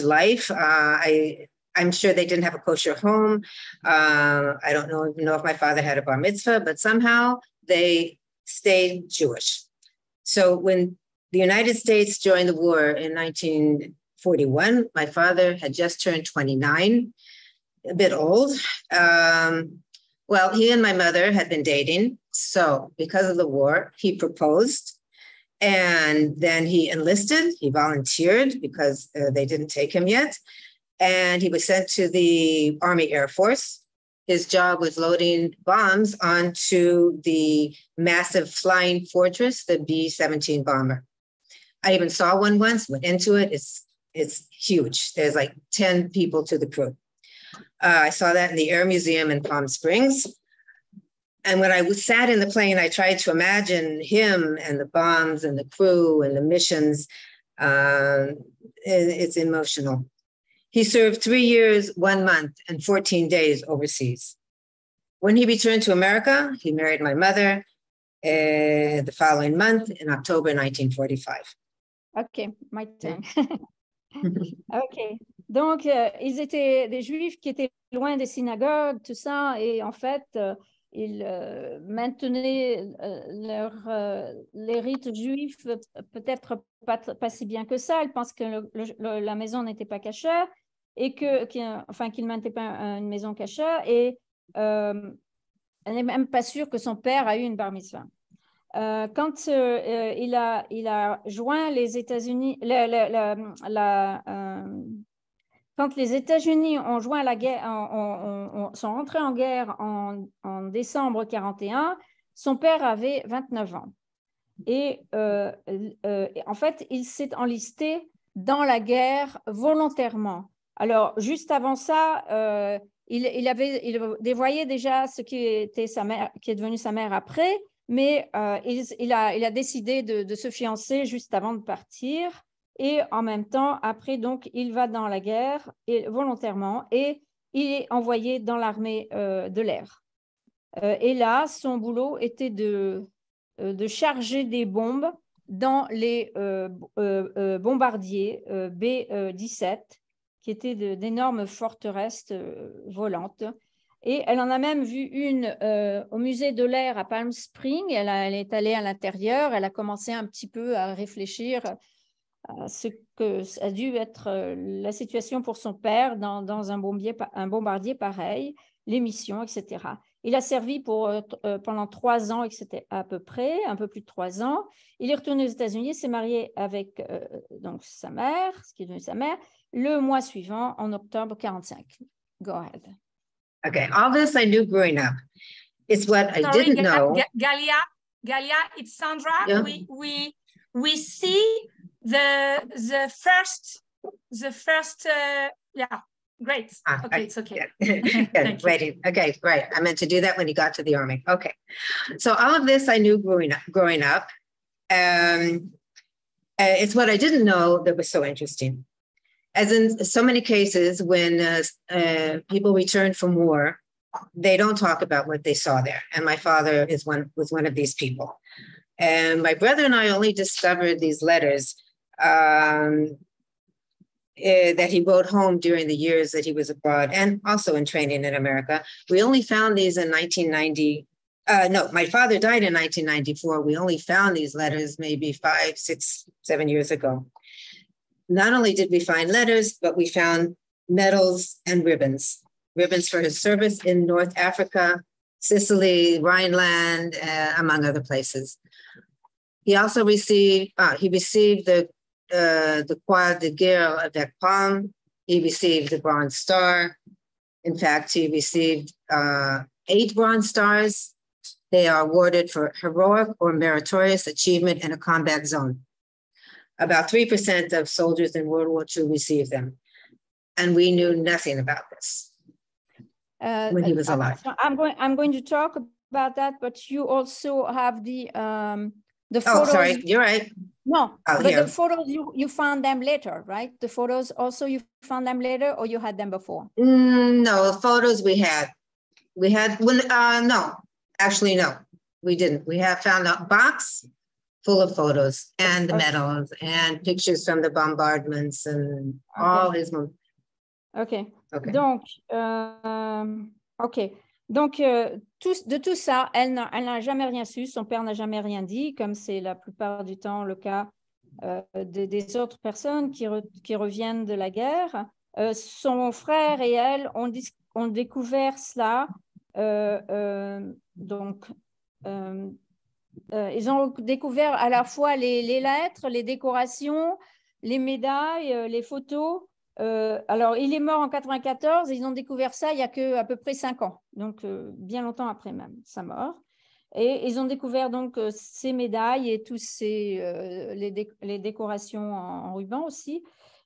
life. I'm sure they didn't have a kosher home. I don't know if my father had a bar mitzvah, but somehow they stayed Jewish. So when the United States joined the war in 1941, my father had just turned 29, a bit old. Well, he and my mother had been dating. So because of the war, he proposed and then he enlisted, he volunteered because they didn't take him yet. And he was sent to the Army Air Force. His job was loading bombs onto the massive flying fortress, the B-17 bomber. I even saw one once, went into it. It's huge. There's like 10 people to the crew. I saw that in the Air Museum in Palm Springs. And when I sat in the plane, I tried to imagine him and the bombs and the crew and the missions. It's emotional. He served 3 years, 1 month, and 14 days overseas. When he returned to America, he married my mother the following month in October 1945. Okay, my turn. Okay. Donc, ils étaient des Juifs qui étaient loin des synagogues, tout ça, et en fait, ils maintenaient les rites juifs peut-être pas si bien que ça. Ils pensent que la maison n'était pas cachère et qu'ils ne maintenaient pas une maison cachère. Et elle n'est même pas sûre que son père a eu une bar mitzvah. Quand il a joint les États-Unis, quand les États-Unis ont joint la guerre, sont entrés en guerre en décembre 1941, son père avait 29 ans. Et en fait, il s'est enlisté dans la guerre volontairement. Alors, juste avant ça, il dévoyait déjà ce qui était sa mère, qui est devenue sa mère après, mais il a décidé de se fiancer juste avant de partir. Et en même temps, après, donc, il va dans la guerre volontairement et il est envoyé dans l'armée de l'air. Et là, son boulot était de charger des bombes dans les bombardiers B-17, qui étaient d'énormes forteresses volantes. Et elle en a même vu une au musée de l'air à Palm Springs. Elle est allée à l'intérieur, elle a commencé un petit peu à réfléchir à ce que a dû être la situation pour son père dans un bombardier pareil, les missions, etc. Il a servi pendant 3 ans, etc., à peu près, un peu plus de 3 ans. Il est retourné aux États-Unis, s'est marié avec donc sa mère, ce qui est devenu sa mère, le mois suivant, en octobre 1945. Go ahead. Okay, all this I knew growing up. It's what I didn't know. Galia, it's Sandra. Yeah. We see the first. Yeah, great. Okay, it's okay. Yeah. Good, ready. Okay, right. I meant to do that when you got to the army. Okay, so all of this I knew growing up. It's what I didn't know that was so interesting. As in so many cases, when people return from war, they don't talk about what they saw there. And my father was one of these people. And my brother and I only discovered these letters that he wrote home during the years that he was abroad and also in training in America. We only found these in 1990. No, my father died in 1994. We only found these letters maybe 5, 6, 7 years ago. Not only did we find letters, but we found medals and ribbons for his service in North Africa, Sicily, Rhineland, among other places. He also received the Croix de Guerre avec Palme. He received the Bronze Star. In fact, he received 8 Bronze Stars. They are awarded for heroic or meritorious achievement in a combat zone. About 3% of soldiers in World War II received them. And we knew nothing about this when he was alive. I'm going to talk about that, but you also have the photos. Oh, sorry, you're right. No, but here. The photos, you found them later, right? The photos also, you found them later, or you had them before? No, the photos we had. No, we didn't. We have found a box full of photos and the medals and pictures from the bombardments and all his movies. Okay. Donc, de tout ça, elle n'a jamais rien su, son père n'a jamais rien dit, comme c'est la plupart du temps le cas des autres personnes qui reviennent de la guerre. Son frère et elle ont découvert cela, ils ont découvert à la fois les lettres, les décorations, les médailles, les photos. Alors, il est mort en 1994, ils ont découvert ça il n'y a qu'à peu près 5 ans, donc bien longtemps après même sa mort. Et ils ont découvert donc ces médailles et tous les décorations en ruban aussi.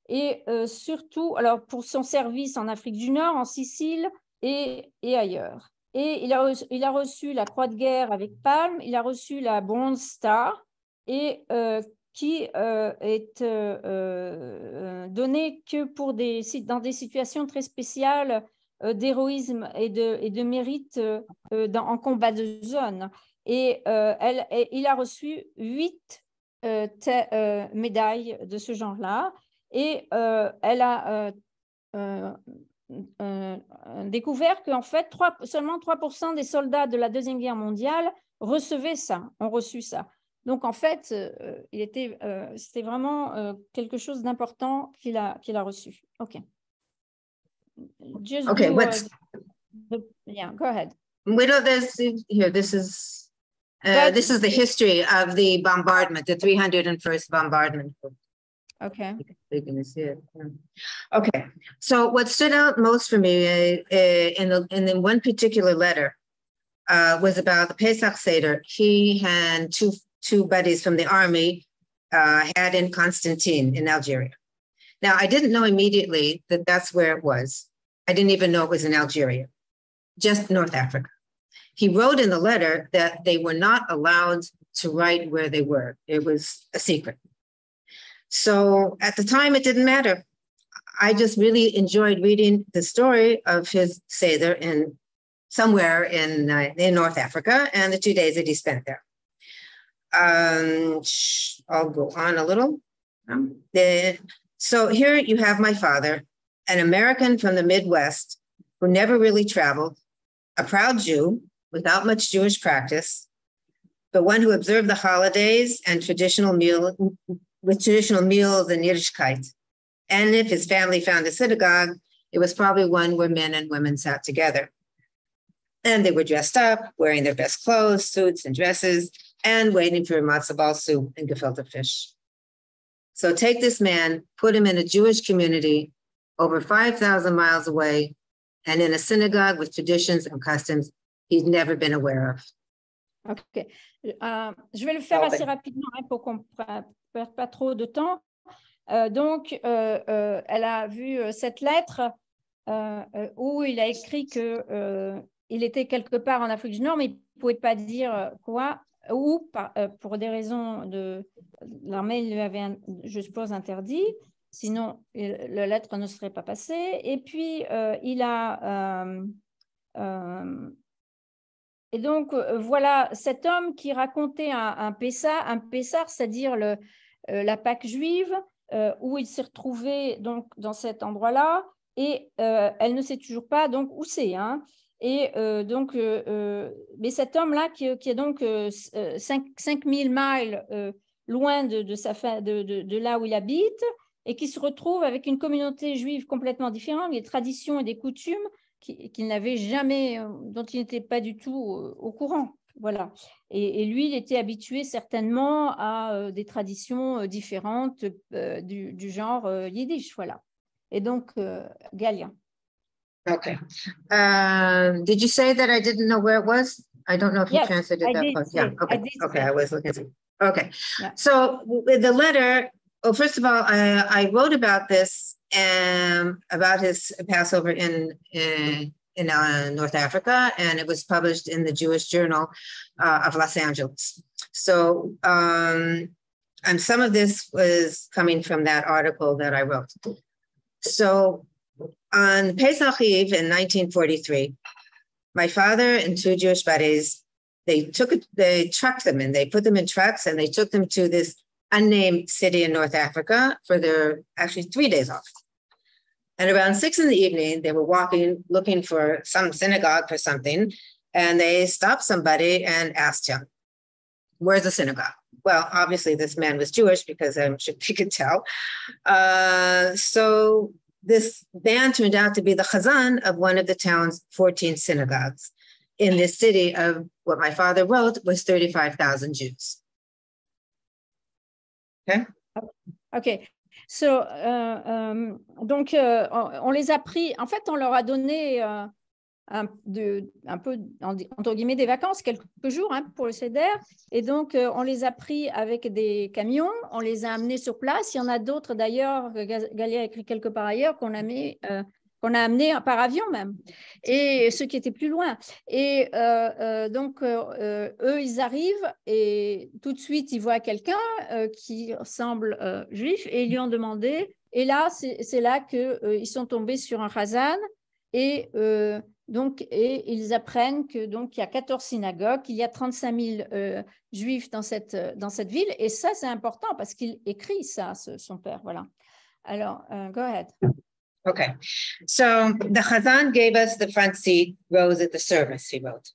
Et surtout, alors pour son service en Afrique du Nord, en Sicile et ailleurs. Et il a reçu la Croix de Guerre avec Palme, il a reçu la Bronze Star, et qui est donnée que dans des situations très spéciales d'héroïsme et de mérite en combat de zone. Et il a reçu 8 médailles de ce genre-là, et elle a... découvert qu'en fait, seulement 3% des soldats de la Deuxième Guerre mondiale recevaient ça, ont reçu ça. Donc, en fait, c'était vraiment quelque chose d'important qu'il a reçu. OK. Yeah, go ahead. This is the history of the bombardment, the 301st bombardment. Okay. You're gonna see it. Okay. So what stood out most for me in one particular letter was about the Pesach Seder. He and two buddies from the army had in Constantine in Algeria. Now, I didn't know immediately that that's where it was. I didn't even know it was in Algeria, just North Africa. He wrote in the letter that they were not allowed to write where they were. It was a secret. So at the time, it didn't matter. I just really enjoyed reading the story of his Seder somewhere in North Africa and the 2 days that he spent there. I'll go on a little. So here you have my father, an American from the Midwest who never really traveled, a proud Jew without much Jewish practice, but one who observed the holidays and traditional meals in Yiddishkeit. And if his family found a synagogue, it was probably one where men and women sat together. And they were dressed up, wearing their best clothes, suits and dresses, and waiting for matzo ball soup and gefilte fish. So take this man, put him in a Jewish community over 5,000 miles away, and in a synagogue with traditions and customs he'd never been aware of. OK. Je vais le faire assez rapidement pour qu'on ne perde pas trop de temps. Donc, elle a vu cette lettre où il a écrit qu'il était quelque part en Afrique du Nord, mais il ne pouvait pas dire quoi, ou pour des raisons de l'armée, il lui avait, je suppose, interdit. Sinon, la lettre ne serait pas passée. Et puis, voilà cet homme qui racontait un Pessah, c'est-à-dire la Pâque juive, où il s'est retrouvé donc, dans cet endroit-là. Et elle ne sait toujours pas donc, où c'est. Hein. Et mais cet homme-là, qui est donc 5000 miles loin de là où il habite, et qui se retrouve avec une communauté juive complètement différente, des traditions et des coutumes qu'il n'avait jamais, dont il n'était pas du tout au courant. Voilà. Et lui, il était habitué certainement à des traditions différentes du genre yiddish. Voilà. Et donc, Galia. Okay. Did you say that I didn't know where it was? I don't know if you translated that part. Yeah. Okay. Okay. I was looking at it. Okay. Yeah. So the letter. Well, first of all, I wrote about this, about his Passover in North Africa, and it was published in the Jewish Journal of Los Angeles. So, and some of this was coming from that article that I wrote. So, on Pesach Eve in 1943, my father and two Jewish buddies, they put them in trucks, and they took them to this unnamed city in North Africa for their actually 3 days off. And around 6 p.m, they were walking, looking for some synagogue for something. And they stopped somebody and asked him, where's the synagogue? Well, obviously this man was Jewish because I'm sure he could tell. So this man turned out to be the Chazan of one of the town's 14 synagogues in this city of what my father wrote was 35,000 Jews. Okay. So, on les a pris, en fait, on leur a donné un peu, entre guillemets, des vacances, quelques jours pour le CEDER. Et donc, on les a pris avec des camions, on les a amenés sur place. Il y en a d'autres, d'ailleurs, Galia a écrit quelque part ailleurs, qu'on a amené par avion même, et ceux qui étaient plus loin. Et eux, ils arrivent et tout de suite, ils voient quelqu'un qui semble juif et ils lui ont demandé. Et là, c'est là qu'ils sont tombés sur un Chazan et, ils apprennent qu'il y a 14 synagogues, qu'il y a 35 000 juifs dans cette ville. Et ça, c'est important parce qu'il écrit ça, son père. Voilà. Alors, go ahead. Okay, so the Chazan gave us the front seat rows at the service, he wrote,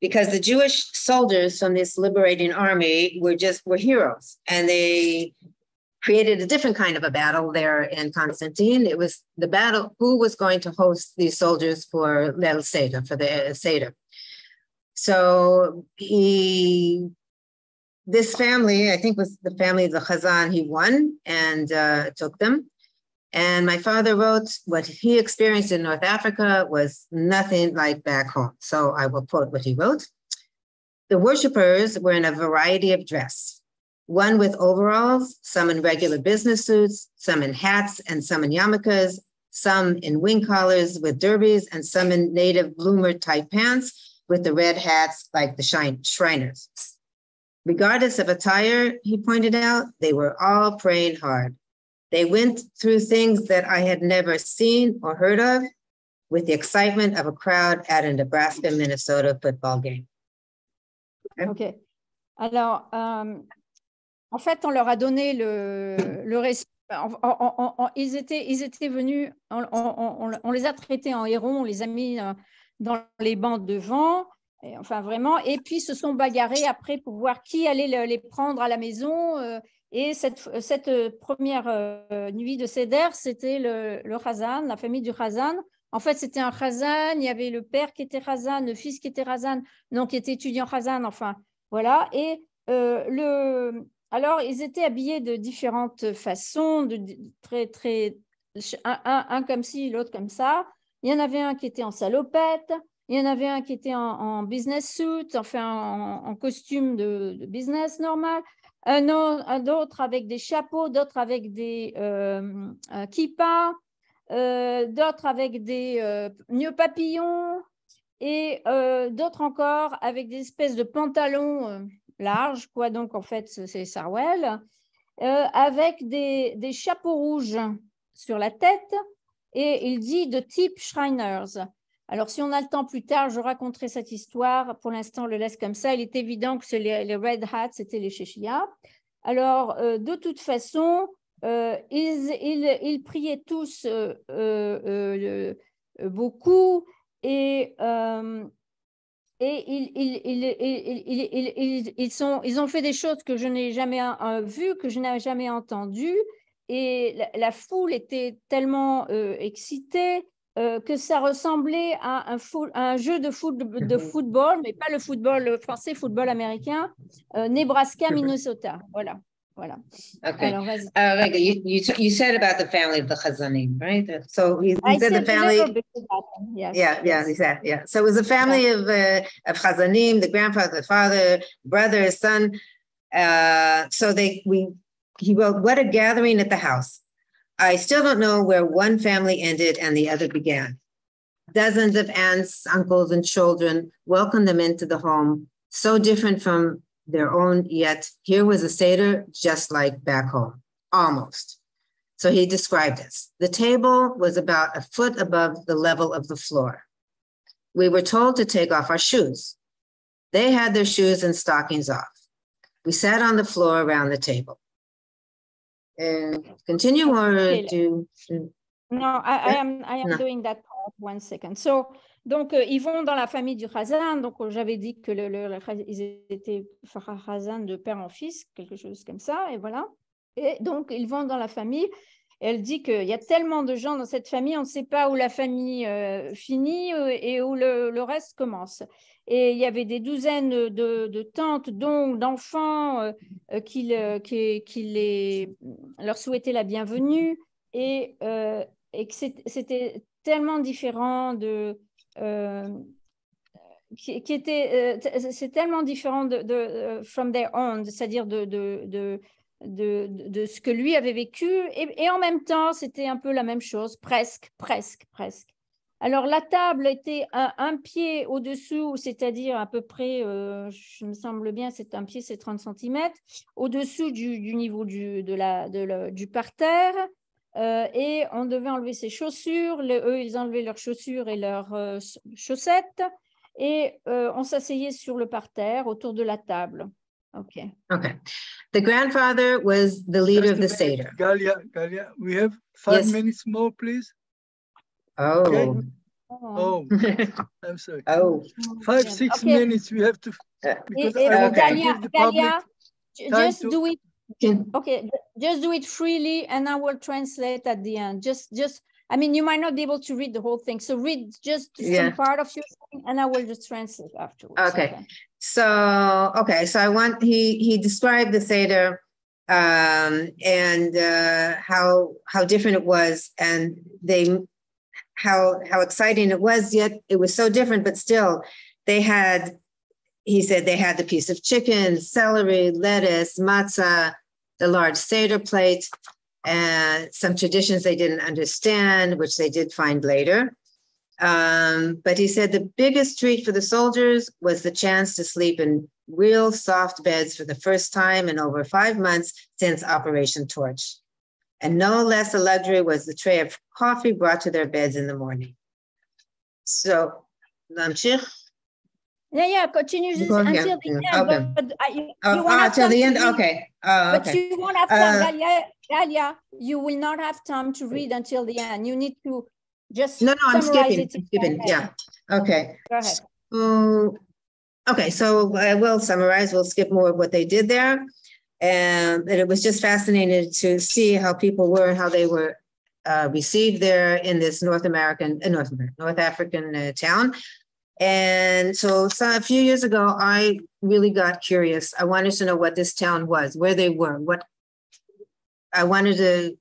because the Jewish soldiers from this liberating army were heroes, and they created a different kind of a battle there in Constantine. It was the battle who was going to host these soldiers for Leil Seder, for the Seder. So this family, I think was the family of the Chazan, he won and took them. And my father wrote, what he experienced in North Africa was nothing like back home. So I will quote what he wrote. The worshipers were in a variety of dress, one with overalls, some in regular business suits, some in hats and some in yarmulkes, some in wing collars with derbies, and some in native bloomer type pants with the red hats like the Shriners. Regardless of attire, he pointed out, they were all praying hard. They went through things that I had never seen or heard of with the excitement of a crowd at a Nebraska-Minnesota football game. Okay. Alors, en fait, on leur a donné le récit. Ils étaient venus, on les a traités en héros, on les a mis dans les bancs devant, et, enfin vraiment, et puis se sont bagarrés après pour voir qui allait les prendre à la maison. Et cette première nuit de Seder, c'était le Chazan, la famille du Chazan. En fait, c'était un Chazan, il y avait le père qui était Chazan, le fils qui était Chazan, donc qui était étudiant Chazan, enfin voilà. Et alors, ils étaient habillés de différentes façons, un comme ci, l'autre comme ça. Il y en avait un qui était en salopette, il y en avait un qui était en business suit, enfin en costume de business normal, d'autres avec des chapeaux, d'autres avec des kippas, d'autres avec des nœuds papillons et d'autres encore avec des espèces de pantalons larges, quoi. Donc en fait c'est sarouel, avec des chapeaux rouges sur la tête, et il dit de type Shriners. Alors si on a le temps plus tard, je raconterai cette histoire, pour l'instant on le laisse comme ça. Il est évident que les Red Hats c'était les Sheshia. Alors de toute façon, ils priaient tous beaucoup, et ils ont fait des choses que je n'ai jamais vues, que je n'ai jamais entendues, et la foule était tellement excitée que ça ressemblait à un jeu de football, mais pas le football français, football américain, Nebraska, Minnesota, voilà. Voilà. Okay. You said about the family of the Chazanim, right? So you said the family. Yes. Yeah, exactly. Yeah. So it was a family of Chazanim, the grandfather, the father, brother, his son. He wrote, "What a gathering at the house! I still don't know where one family ended and the other began. Dozens of aunts, uncles, and children welcomed them into the home, so different from their own, yet here was a Seder just like back home, almost." So he described us. The table was about a foot above the level of the floor. We were told to take off our shoes. They had their shoes and stockings off. We sat on the floor around the table. Continue or do... No, I am doing that part, one second. So, donc, ils vont dans la famille du Chazan. Donc, j'avais dit que ils étaient Chazan de père en fils, quelque chose comme ça, et voilà. Et donc, ils vont dans la famille. Elle dit qu'il y a tellement de gens dans cette famille, on ne sait pas où la famille finit et où le reste commence. Et il y avait des douzaines de tantes, donc d'enfants qui leur souhaitaient la bienvenue, et que c'était tellement différent de... c'est tellement différent de from their own, c'est-à-dire de ce que lui avait vécu, et en même temps c'était un peu la même chose, presque. Alors la table était un pied au-dessous, c'est-à-dire à peu près, je me semble bien, c'est un pied, c'est 30 cm au-dessous du niveau du parterre. Et on devait enlever ses chaussures, eux ils enlevaient leurs chaussures et leurs chaussettes, et on s'asseyait sur le parterre autour de la table. Okay. The grandfather was the leader of the Seder. Galia, we have five minutes more, please. Oh. Okay. Oh. I'm sorry. Oh. 5, 6 minutes we have to. Because Galia, just do it. Okay, just do it freely, and I will translate at the end. Just, I mean, you might not be able to read the whole thing, so read just some part of your thing, and I will just translate afterwards. Okay. So I want he described the Seder, and how different it was, and how exciting it was. Yet it was so different, but still, they had. He said they had the piece of chicken, celery, lettuce, matzah, the large Seder plate, and some traditions they didn't understand, which they did find later. But he said the biggest treat for the soldiers was the chance to sleep in real soft beds for the first time in over 5 months since Operation Torch. And no less a luxury was the tray of coffee brought to their beds in the morning. So, Namshir? Yeah, continue until the end. Okay. Until the end, okay. But you won't have time, Galia, you will not have time to read until the end. You need to Just no, I'm skipping. It. I'm skipping. Yeah. Okay. Go ahead. So, okay. So I will summarize. We'll skip more of what they did there. And it was just fascinating to see how people were and how they were received there in this North African town. And so a few years ago, I really got curious. I wanted to know what this town was, where they were, what I wanted to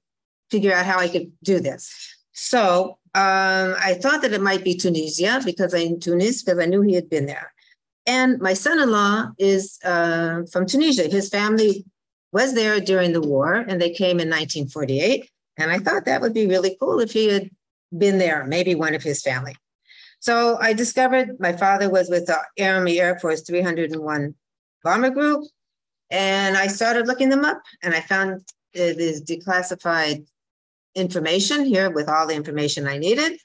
figure out how I could do this. So I thought that it might be Tunisia because I knew he had been there. And my son-in-law is from Tunisia. His family was there during the war, and they came in 1948. And I thought that would be really cool if he had been there, maybe one of his family. So I discovered my father was with the Army Air Force 301 Bomber Group, and I started looking them up, and I found this declassified information here with all the information I needed.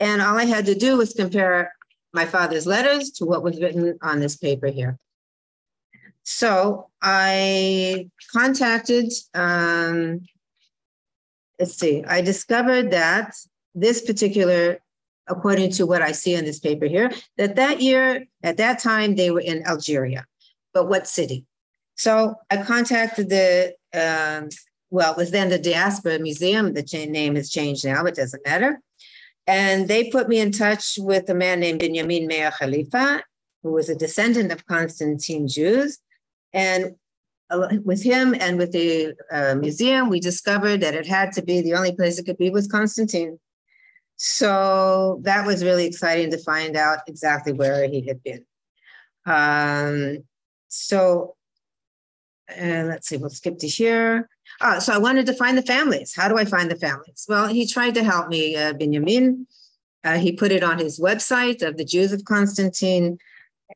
And all I had to do was compare my father's letters to what was written on this paper here. So I contacted, let's see, I discovered that this particular, according to what I see in this paper here, that year, at that time, they were in Algeria, but what city? So I contacted the, well, it was then the Diaspora Museum, the name has changed now, it doesn't matter. And they put me in touch with a man named Benjamin Meir Khalifa, who was a descendant of Constantine Jews. And with him and with the museum, we discovered that it had to be, the only place it could be was Constantine. So that was really exciting to find out exactly where he had been. Let's see, we'll skip to here. So I wanted to find the families. How do I find the families? Well, he tried to help me, Benjamin. He put it on his website of the Jews of Constantine.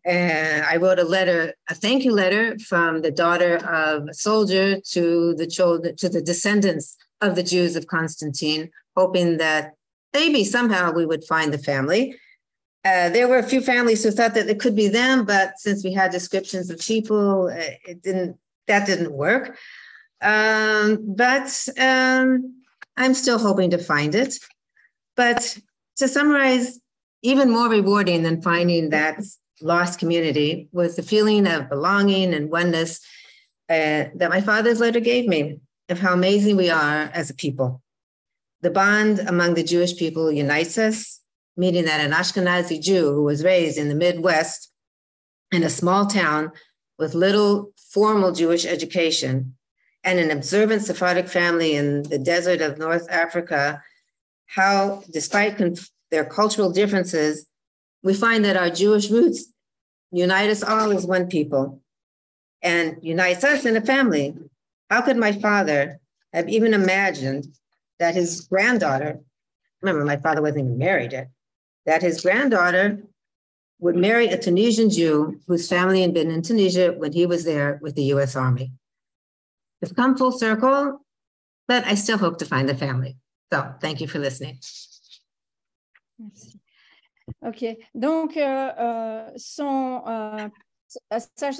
And I wrote a thank you letter from the daughter of a soldier to the children, to the descendants of the Jews of Constantine, hoping that maybe somehow we would find the family. There were a few families who thought that it could be them, but since we had descriptions of people, that didn't work. I'm still hoping to find it. But to summarize, even more rewarding than finding that lost community was the feeling of belonging and oneness that my father's letter gave me of how amazing we are as a people. The bond among the Jewish people unites us, meaning that an Ashkenazi Jew who was raised in the Midwest in a small town with little formal Jewish education and an observant Sephardic family in the desert of North Africa, how despite their cultural differences, we find that our Jewish roots unite us all as one people and unites us in a family. How could my father have even imagined that his granddaughter, remember my father wasn't even married yet, that his granddaughter would marry a Tunisian Jew whose family had been in Tunisia when he was there with the US Army. We've come full circle, but I still hope to find the family. So thank you for listening. Merci. OK. Donc,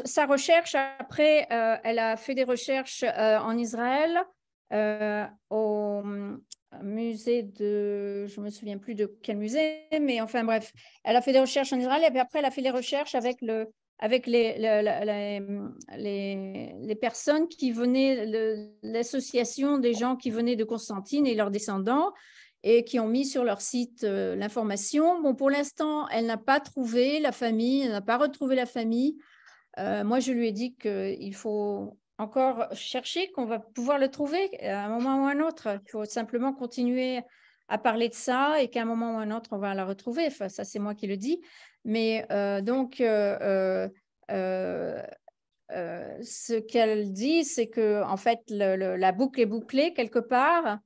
sa recherche, après, elle a fait des recherches en Israël, au musée de, je ne me souviens plus de quel musée, mais enfin bref, elle a fait des recherches en Israël et puis après elle a fait des recherches avec les personnes qui venaient, l'association des gens qui venaient de Constantine et leurs descendants et qui ont mis sur leur site l'information. Bon, pour l'instant, elle n'a pas trouvé la famille, elle n'a pas retrouvé la famille. Moi, je lui ai dit qu'il faut encore chercher, qu'on va pouvoir le trouver à un moment ou à un autre. Il faut simplement continuer à parler de ça et qu'à un moment ou à un autre, on va la retrouver. Enfin, ça, c'est moi qui le dis. Mais ce qu'elle dit, c'est que en fait, la boucle est bouclée quelque part,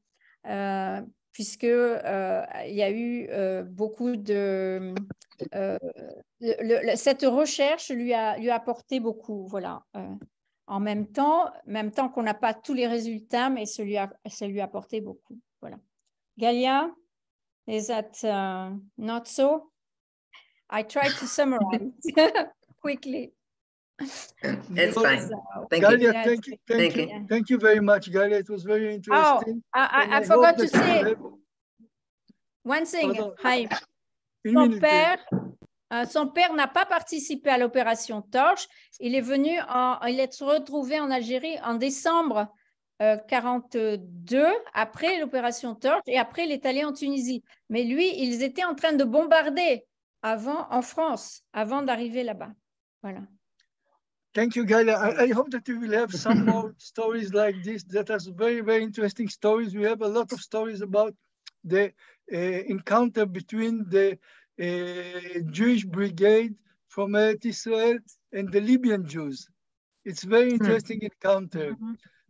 puisque il y a eu beaucoup de... cette recherche lui a apporté beaucoup, voilà. En même temps qu'on n'a pas tous les résultats, mais ça lui a apporté beaucoup. Voilà. Galia, is that not so? I try to summarize quickly. It's fine. Thank you. Thank you very much, Galia. It was very interesting. Oh, I forgot to say. One thing, Haïm. Son père n'a pas participé à l'opération Torche. Il est venu, il est retrouvé en Algérie en décembre 1942, après l'opération Torche, et après il est allé en Tunisie. Mais lui, ils étaient en train de bombarder avant, en France, avant d'arriver là-bas. Voilà. Thank you, Galia. I hope that you will have some more stories like this. That are very, very interesting stories. We have a lot of stories about the encounter between the Jewish brigade from Eretz Israel and the Libyan Jews. It's very interesting encounter.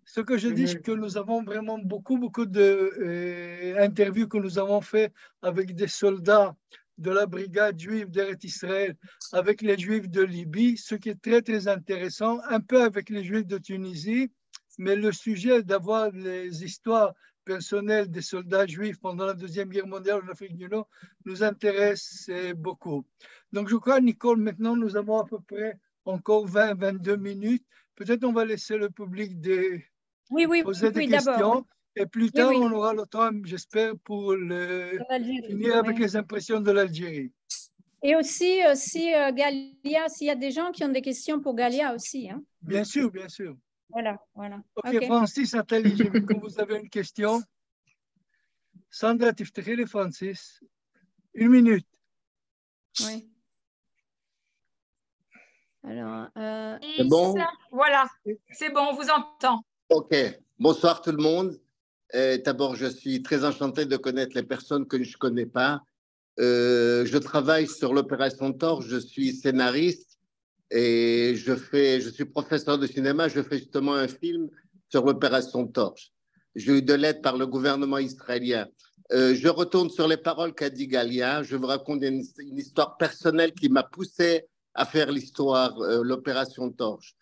Ce que je dis, c'est que nous avons vraiment beaucoup d'interviews que nous avons fait avec des soldats de la brigade juive d'Eretz Israël, avec les juifs de Libye, ce qui est très, très intéressant, un peu avec les juifs de Tunisie, mais le sujet d'avoir les histoires personnelles des soldats juifs pendant la Deuxième Guerre mondiale en Afrique du Nord nous intéresse beaucoup. Donc je crois, Nicole, maintenant nous avons à peu près encore 20-22 minutes. Peut-être on va laisser le public poser des questions. Et plus tard, on aura le temps, j'espère, pour finir avec les impressions de l'Algérie. Et aussi, Galia, s'il y a des gens qui ont des questions pour Galia aussi. Hein. Bien sûr, bien sûr. Voilà, voilà. OK, Francis Attali, j'ai vu que vous avez une question. Sandra Tiftekhili, Francis. Une minute. Oui. Alors, c'est bon. Voilà, c'est bon, on vous entend. OK. Bonsoir tout le monde. D'abord, je suis très enchanté de connaître les personnes que je ne connais pas. Je travaille sur l'opération Torche, je suis scénariste et je suis professeur de cinéma. Je fais justement un film sur l'opération Torche. J'ai eu de l'aide par le gouvernement israélien. Je retourne sur les paroles qu'a dit Galia. Je vous raconte une histoire personnelle qui m'a poussé à faire l'histoire, l'opération Torche.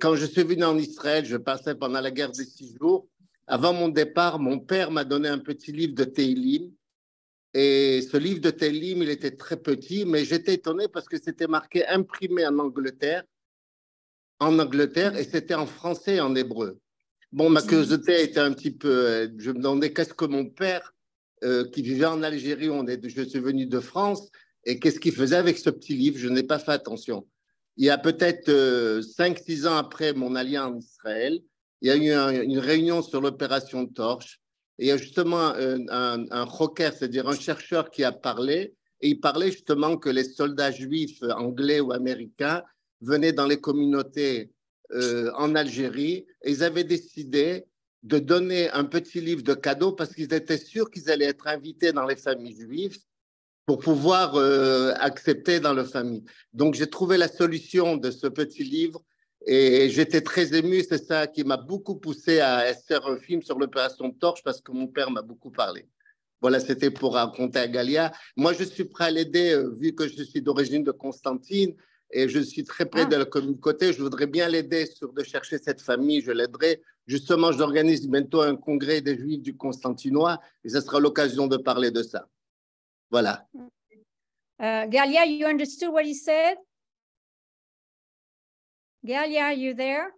Quand je suis venu en Israël, je passais pendant la guerre des 6 jours. Avant mon départ, mon père m'a donné un petit livre de Tehillim. Et ce livre de Tehillim, il était très petit, mais j'étais étonné parce que c'était marqué imprimé en Angleterre, et c'était en français et en hébreu. Bon, ma curiosité était un petit peu... Je me demandais qu'est-ce que mon père, qui vivait en Algérie, je suis venu de France, et qu'est-ce qu'il faisait avec ce petit livre? Je n'ai pas fait attention. Il y a peut-être 5-6 ans après mon allié en Israël, il y a eu une réunion sur l'opération Torche. Et il y a justement un rocker, c'est-à-dire un chercheur qui a parlé. Et il parlait justement que les soldats juifs anglais ou américains venaient dans les communautés en Algérie. Et ils avaient décidé de donner un petit livre de cadeau parce qu'ils étaient sûrs qu'ils allaient être invités dans les familles juives pour pouvoir accepter dans leur famille. Donc, j'ai trouvé la solution de ce petit livre et j'étais très ému. C'est ça qui m'a beaucoup poussé à faire un film sur l'opération Torche parce que mon père m'a beaucoup parlé. Voilà, c'était pour raconter à Galia. Moi, je suis prêt à l'aider vu que je suis d'origine de Constantine et je suis très près de la communauté. Je voudrais bien l'aider de chercher cette famille. Je l'aiderai. Justement, j'organise bientôt un congrès des Juifs du Constantinois et ce sera l'occasion de parler de ça. Voilà. Galia, you understood what he said? Galia, are you there?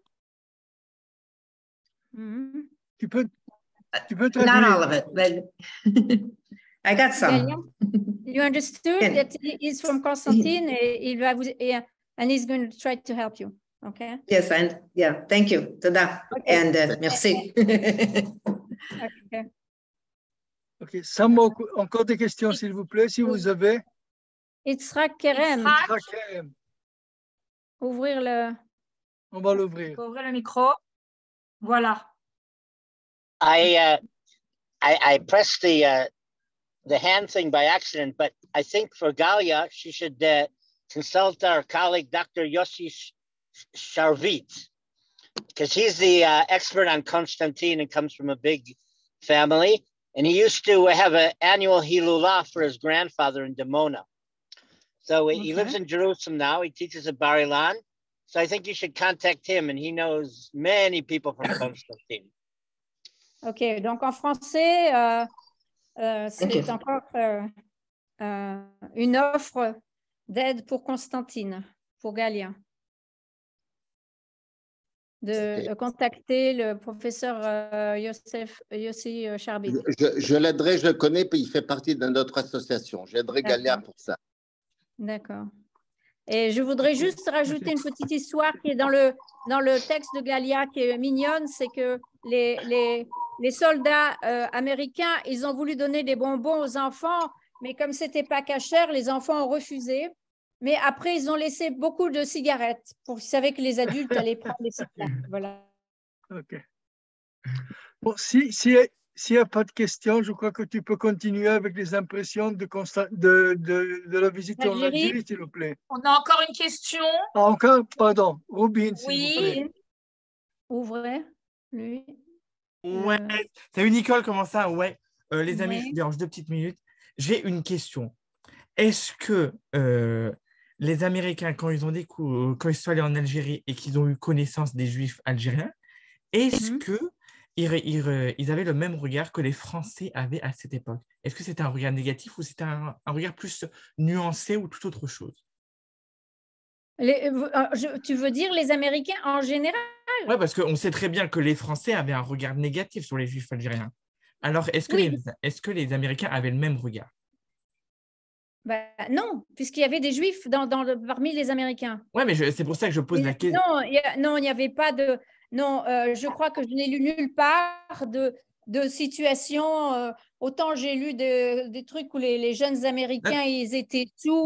Mm-hmm. You put not all of it, but I got some. Galia, you understood that he's from Constantine and he's going to try to help you. Okay. Yes, and yeah, thank you. Tada. Okay. And merci. Okay. OK. Encore des questions, s'il vous plaît, si vous avez. Yitzhak Kerem. Ouvrir le... On va l'ouvrir. Ouvrir le micro. Voilà. I pressed the hand thing by accident, but I think for Galia, she should consult our colleague, Dr. Yossi Sharvit, because he's the expert on Constantine and comes from a big family. And he used to have an annual Hilullah for his grandfather in Dimona. So he lives in Jerusalem now. He teaches at Bar Ilan. So I think you should contact him. And he knows many people from Constantine. OK. Donc, en français, c'est encore une offre d'aide pour Constantine, pour Galia. de contacter le professeur Yossi Sharvit. Je l'aiderai, je le connais, puis il fait partie de notre association. J'aiderai Galia pour ça. D'accord. Et je voudrais juste rajouter une petite histoire qui est dans le texte de Galia, qui est mignonne, c'est que les soldats américains, ils ont voulu donner des bonbons aux enfants, mais comme ce n'était pas cachère, les enfants ont refusé. Mais après, ils ont laissé beaucoup de cigarettes, pour qu'ils savaient que les adultes allaient prendre les cigarettes. Voilà. OK. Bon, s'il n'y a pas de questions, je crois que tu peux continuer avec les impressions de la visite en Algérie, s'il vous plaît. On a encore une question. Ah, encore, pardon. Robin, s'il vous plaît. Ouvrez, lui. Ouais. Salut Nicole, comment ça? Ouais. Les amis, je vous dérange 2 petites minutes. J'ai une question. Est-ce que les Américains, quand ils sont allés en Algérie et qu'ils ont eu connaissance des Juifs algériens, est-ce que ils avaient le même regard que les Français avaient à cette époque? Est-ce que c'était un regard négatif ou c'était un regard plus nuancé ou tout autre chose? Tu veux dire les Américains en général? Oui, parce qu'on sait très bien que les Français avaient un regard négatif sur les Juifs algériens. Alors, est-ce que les Américains avaient le même regard? Ben, non, puisqu'il y avait des Juifs parmi les Américains. Oui, mais c'est pour ça que je pose la question. Non, il n'y avait pas de... Non, je crois que je n'ai lu nulle part de situation. Autant j'ai lu des trucs où les jeunes Américains, ils étaient tous...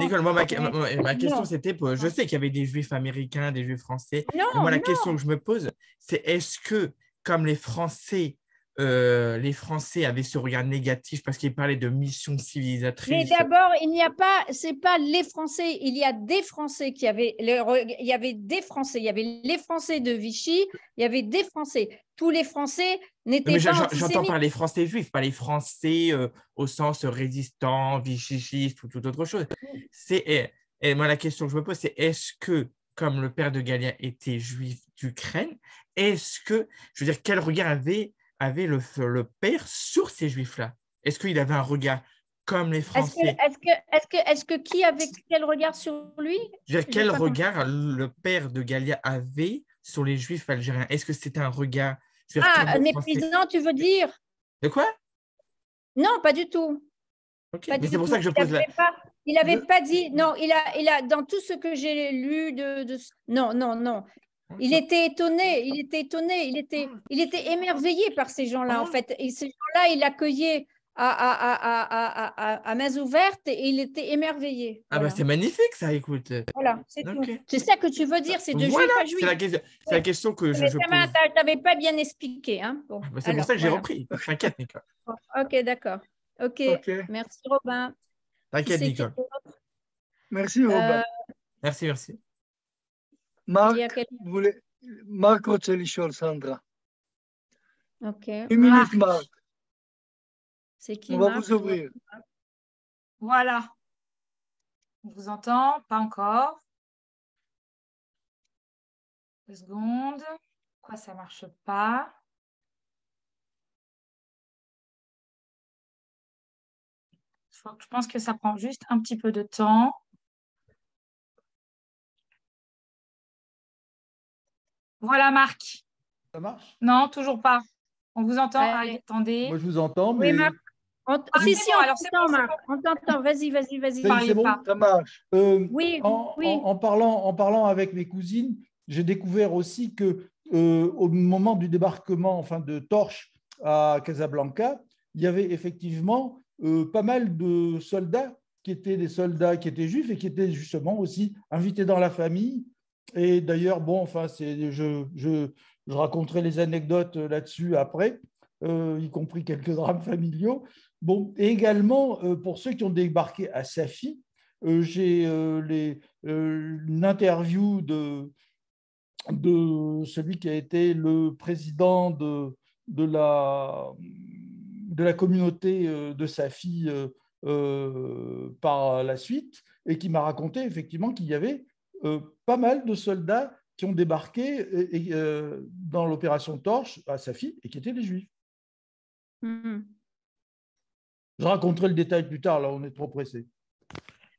Nicole, moi, ma question, c'était... Je sais qu'il y avait des Juifs américains, des Juifs français. La question que je me pose, c'est est-ce que, comme les Français avaient ce regard négatif parce qu'ils parlaient de mission civilisatrice. Mais d'abord, c'est pas les Français, il y a des Français qui avaient, il y avait des Français, il y avait les Français de Vichy, il y avait des Français. Tous les Français n'étaient pas antisémites. J'entends par les Français juifs, pas les Français au sens résistant, vichichistes ou toute autre chose. Et moi, la question que je me pose, c'est est-ce que, comme le père de Galia était juif d'Ukraine, est-ce que, je veux dire, quel regard avait le père sur ces Juifs-là? Est-ce qu'il avait un regard comme les Français? Est-ce que qui avait quel regard sur lui? Je veux dire, quel regard le père de Galia avait sur les Juifs algériens? Est-ce que c'était un regard... méprisant, tu veux dire? De quoi? Non, pas du tout. Okay. C'est pour ça que je pose il n'avait pas dit... Non, il a dans tout ce que j'ai lu de... Non. Il était émerveillé par ces gens-là, en fait. Et ces gens-là, il accueillait à mains ouvertes et il était émerveillé. Ah, voilà. Bah, c'est magnifique, ça, écoute. Voilà, c'est tout. C'est ça que tu veux dire, c'est de juif à juif. C'est la question que je pose. Tu n'avais pas bien expliqué. Hein. Bon. Ah, bah, c'est pour ça que j'ai repris. T'inquiète, Nicole. OK, d'accord. OK, merci, Robin. T'inquiète, Nicole. Merci, Robin. Merci. Marc Rotzelichol, Sandra. OK. Une minute, Marc. C'est qui, Marc? On va vous ouvrir. Voilà. On vous entend? Pas encore. 2 secondes. Pourquoi ça ne marche pas? Je pense que ça prend juste un petit peu de temps. Voilà, Marc. Ça marche? Non, toujours pas. On vous entend. Allez. Attendez. Moi, je vous entends, mais… Oui, Marc. On t'entend, Marc. On t'entend. Vas-y. C'est bon, ça marche. Oui. En parlant avec mes cousines, j'ai découvert aussi que au moment du débarquement de Torche à Casablanca, il y avait effectivement pas mal de soldats qui étaient des soldats qui étaient juifs et qui étaient justement aussi invités dans la famille. Et d'ailleurs, je raconterai les anecdotes là-dessus après, y compris quelques drames familiaux. Bon, et également, pour ceux qui ont débarqué à Safi, j'ai une interview de celui qui a été le président de la communauté de Safi par la suite, et qui m'a raconté effectivement qu'il y avait... pas mal de soldats qui ont débarqué dans l'opération Torche à Safi et qui étaient des Juifs. Je raconterai le détail plus tard, là on est trop pressé.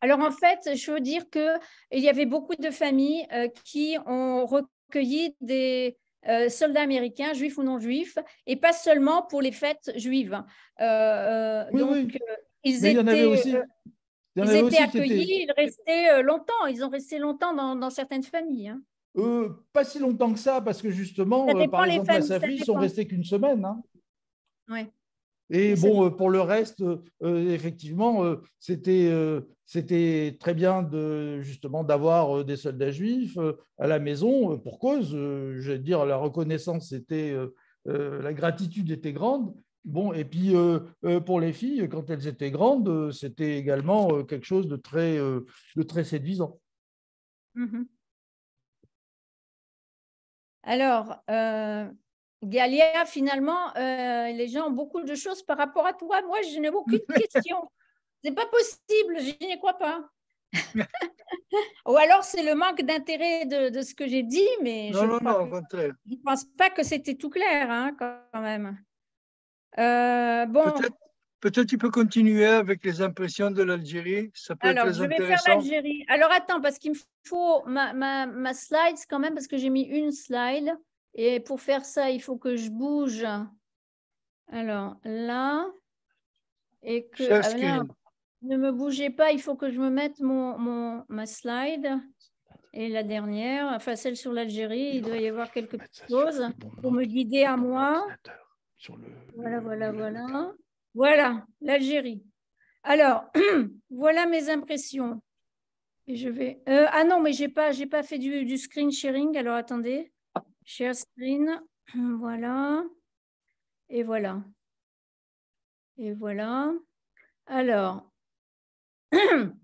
Alors en fait, je veux dire qu'il y avait beaucoup de familles qui ont recueilli des soldats américains, juifs ou non-juifs, et pas seulement pour les fêtes juives. Oui, donc, oui. Ils étaient accueillis, ils restaient longtemps. Ils ont resté longtemps dans certaines familles. Hein. Pas si longtemps que ça, parce que justement, par exemple, à Safi, ils ne sont restés qu'une semaine. Hein. Ouais. Et bon, pour le reste, effectivement, c'était très bien d'avoir des soldats juifs à la maison pour cause. Je veux dire, la reconnaissance était, la gratitude était grande. Bon, et puis pour les filles, quand elles étaient grandes, c'était également quelque chose de très séduisant. Mmh. Alors, Galia, finalement, les gens ont beaucoup de choses par rapport à toi. Moi, je n'ai aucune question. C'est pas possible, je n'y crois pas. Ou alors, c'est le manque d'intérêt de ce que j'ai dit, mais je ne pense pas que c'était tout clair, hein, quand même. Bon. Peut-être tu peux continuer avec les impressions de l'Algérie. Ça peut être très intéressant. Alors, je vais faire l'Algérie. Alors, attends, parce qu'il me faut ma slide quand même, parce que j'ai mis une slide. Et pour faire ça, il faut que je bouge. Alors, là. Et que là, ne me bougez pas, il faut que je me mette ma slide. Et la dernière, enfin celle sur l'Algérie, il doit y avoir quelque chose pour me guider à moi. Voilà. Voilà, l'Algérie. Alors, voilà mes impressions. Et je vais... ah non, mais je n'ai pas fait du screen sharing. Alors, attendez. Share screen. Voilà. Et voilà. Et voilà. Alors, tout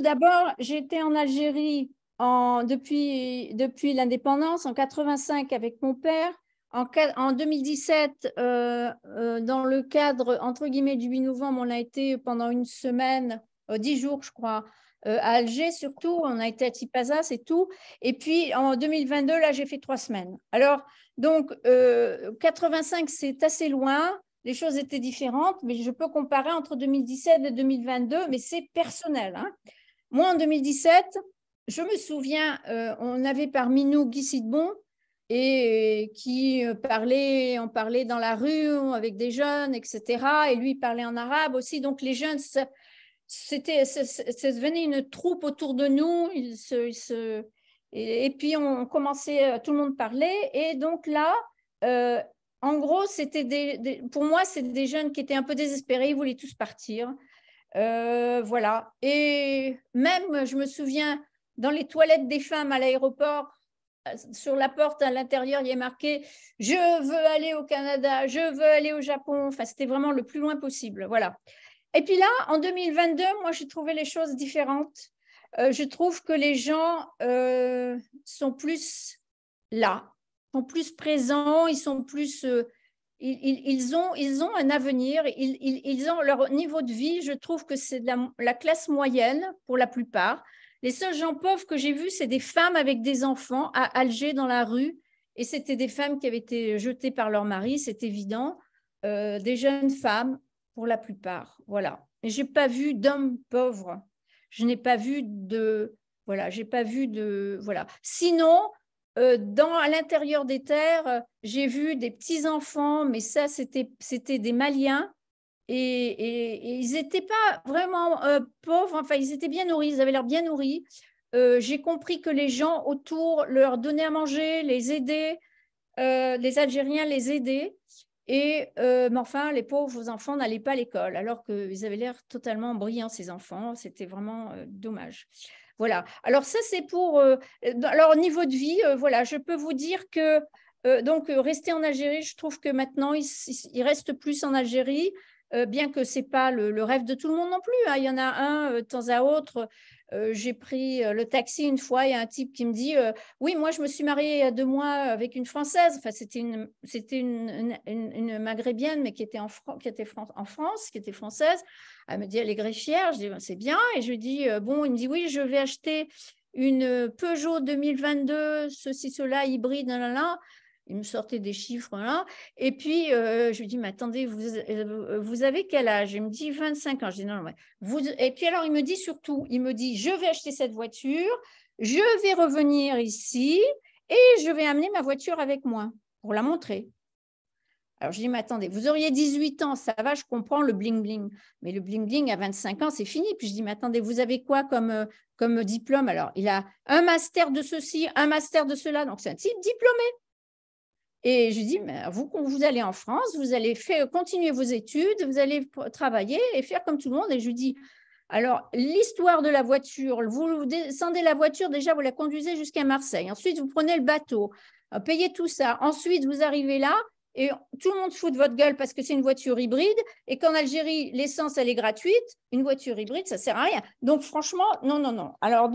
d'abord, j'étais en Algérie depuis l'indépendance, en 1985 avec mon père. En 2017, dans le cadre, entre guillemets, du 8 novembre, on a été pendant une semaine, 10 jours, je crois, à Alger surtout. On a été à Tipasa, et tout. Et puis, en 2022, là, j'ai fait 3 semaines. Alors, donc, 85, c'est assez loin. Les choses étaient différentes, mais je peux comparer entre 2017 et 2022, mais c'est personnel. Hein. Moi, en 2017, je me souviens, on avait parmi nous Guy Sidbon, et qui on parlait dans la rue avec des jeunes, etc. Et lui, il parlait en arabe aussi. Donc, les jeunes, ça devenait une troupe autour de nous. Et puis, on commençait, tout le monde parlait. Et donc là, en gros, pour moi, c'était des jeunes qui étaient un peu désespérés. Ils voulaient tous partir. Voilà. Et même, je me souviens, dans les toilettes des femmes à l'aéroport, sur la porte à l'intérieur, il y a marqué « Je veux aller au Canada, je veux aller au Japon ». Enfin, c'était vraiment le plus loin possible, voilà. Et puis là, en 2022, moi, j'ai trouvé les choses différentes. Je trouve que les gens sont plus là, sont plus présents, ils sont plus… ils ont un avenir, ils ont leur niveau de vie. Je trouve que c'est de la classe moyenne pour la plupart. Les seuls gens pauvres que j'ai vus, c'est des femmes avec des enfants à Alger dans la rue. Et c'était des femmes qui avaient été jetées par leur mari, c'est évident. Des jeunes femmes, pour la plupart. Voilà. Et je n'ai pas vu d'hommes pauvres. Je n'ai pas vu de... Voilà, j'ai pas vu de... Voilà. Sinon, à l'intérieur des terres, j'ai vu des petits-enfants, mais ça, c'était des Maliens. Et ils n'étaient pas vraiment pauvres, enfin, ils étaient bien nourris, ils avaient l'air bien nourris. J'ai compris que les gens autour leur donnaient à manger, les aidaient, les Algériens les aidaient. Et mais enfin, les pauvres enfants n'allaient pas à l'école, alors qu'ils avaient l'air totalement brillants, ces enfants. C'était vraiment dommage. Voilà. Alors ça, c'est pour leur niveau de vie. Voilà, je peux vous dire que donc rester en Algérie, je trouve que maintenant, ils restent plus en Algérie. Bien que ce n'est pas le rêve de tout le monde non plus. Hein. Il y en a un, de temps à autre, j'ai pris le taxi une fois, il y a un type qui me dit « Oui, moi, je me suis mariée il y a 2 mois avec une Française. » Enfin, c'était une Maghrébine, mais qui était en France, qui était française. Elle me dit « Elle est greffière. » Je dis « C'est bien. » Et je lui dis « Bon, il me dit « Oui, je vais acheter une Peugeot 2022, ceci, cela, hybride, nanana. » Il me sortait des chiffres là. Et puis, je lui dis, mais attendez, vous avez quel âge? Il me dit 25 ans. Je dis, non, non. Et puis alors, il me dit surtout, il me dit, je vais acheter cette voiture, je vais revenir ici et je vais amener ma voiture avec moi pour la montrer. Alors, je dis, mais attendez, vous auriez 18 ans, ça va, je comprends le bling-bling. Mais le bling-bling, à 25 ans, c'est fini. Puis je dis, mais attendez, vous avez quoi comme diplôme? Alors, il a un master de ceci, un master de cela. Donc, c'est un type diplômé. Et je lui dis, mais vous, quand vous allez en France, vous allez continuer vos études, vous allez travailler et faire comme tout le monde. Et je lui dis, alors, l'histoire de la voiture, vous descendez la voiture, déjà, vous la conduisez jusqu'à Marseille. Ensuite, vous prenez le bateau, payez tout ça. Ensuite, vous arrivez là. Et tout le monde se fout de votre gueule parce que c'est une voiture hybride et qu'en Algérie, l'essence, elle est gratuite. Une voiture hybride, ça ne sert à rien. Donc, franchement, non, non, non. Alors,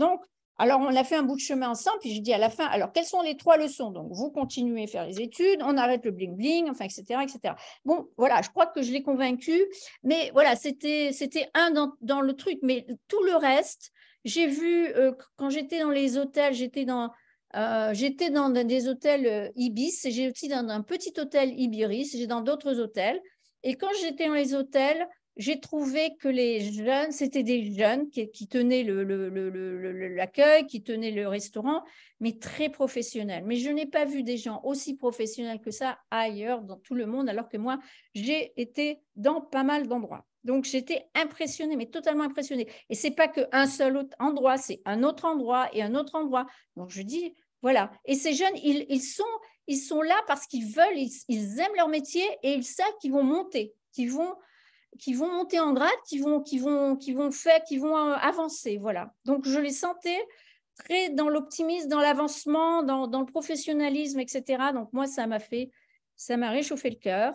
on a fait un bout de chemin ensemble. Puis, je dis à la fin, alors, quelles sont les 3 leçons? Donc, vous continuez à faire les études, on arrête le bling-bling, enfin, etc., etc. Bon, voilà, je crois que je l'ai convaincu. Mais voilà, c'était un dans le truc. Mais tout le reste, j'ai vu, quand j'étais dans les hôtels, j'étais dans des hôtels Ibis, j'ai aussi dans un petit hôtel Ibiris, j'ai dans d'autres hôtels. Et quand j'étais dans les hôtels, j'ai trouvé que les jeunes, c'était des jeunes qui tenaient l'accueil, qui tenaient le restaurant, mais très professionnels. Mais je n'ai pas vu des gens aussi professionnels que ça ailleurs dans tout le monde, alors que moi, j'ai été dans pas mal d'endroits. Donc, j'étais impressionnée, mais totalement impressionnée. Et ce n'est pas qu'un seul endroit, c'est un autre endroit et un autre endroit. Donc, je dis, voilà. Et ces jeunes, ils sont là parce qu'ils veulent, ils aiment leur métier et ils savent qu'ils vont monter, qu'ils vont monter en grade, qu'ils vont avancer. Voilà. Donc, je les sentais très dans l'optimisme, dans l'avancement, dans le professionnalisme, etc. Donc, moi, ça m'a réchauffé le cœur.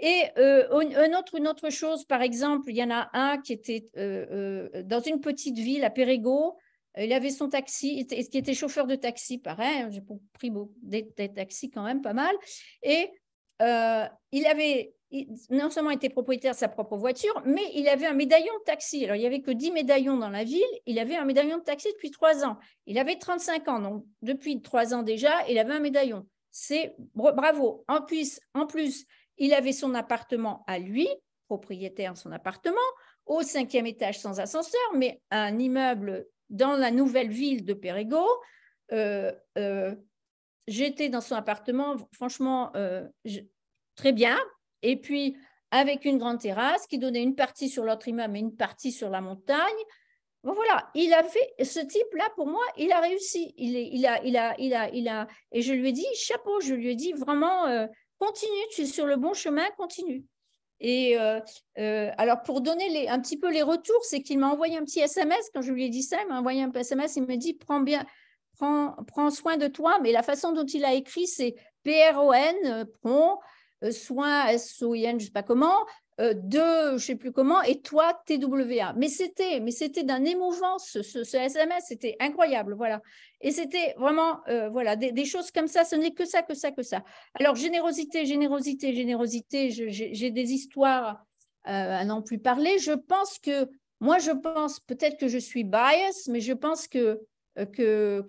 Et une autre chose, par exemple, il y en a un qui était dans une petite ville à Périgueux, il avait son taxi, qui était chauffeur de taxi, pareil, j'ai pris des taxis quand même, pas mal, et il avait non seulement été propriétaire de sa propre voiture, mais il avait un médaillon de taxi. Alors, il n'y avait que 10 médaillons dans la ville, il avait un médaillon de taxi depuis 3 ans. Il avait 35 ans, donc depuis 3 ans déjà, il avait un médaillon. C'est bravo. En plus, il avait son appartement à lui, propriétaire de son appartement, au 5e étage sans ascenseur, mais un immeuble dans la nouvelle ville de Périgueux. J'étais dans son appartement, franchement, très bien. Et puis, avec une grande terrasse qui donnait une partie sur l'autre immeuble et une partie sur la montagne. Bon, voilà, ce type-là, pour moi, il a réussi. Et je lui ai dit, chapeau, je lui ai dit vraiment... continue, tu es sur le bon chemin, continue. Et alors, pour donner un petit peu les retours, c'est qu'il m'a envoyé un petit SMS. Quand je lui ai dit ça, il m'a envoyé un SMS, il m'a dit, prends soin de toi. Mais la façon dont il a écrit, c'est PRON, prends, soin, SOIN, je ne sais pas comment, de, je ne sais plus comment, et toi, TWA. Mais c'était d'un émouvant, ce SMS, c'était incroyable, voilà. Et c'était vraiment, voilà, des choses comme ça, ce n'est que ça, que ça, que ça. Alors, générosité, générosité, générosité, j'ai des histoires à n'en plus parler. Je pense, peut-être que je suis bias, mais je pense qu'ils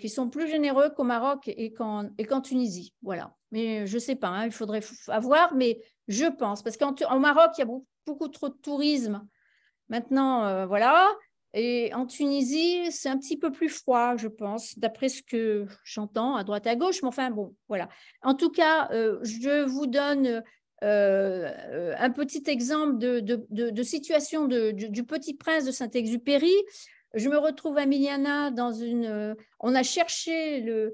sont plus généreux qu'au Maroc et qu'en Tunisie, voilà. Mais je ne sais pas, hein, il faudrait avoir, mais je pense. Parce qu'en Maroc, il y a beaucoup trop de tourisme. Maintenant, voilà. Et en Tunisie, c'est un petit peu plus froid, je pense, d'après ce que j'entends à droite, à gauche. Mais enfin, bon, voilà. En tout cas, je vous donne un petit exemple de situation du Petit Prince de Saint-Exupéry. Je me retrouve à Miliana dans une… On a cherché le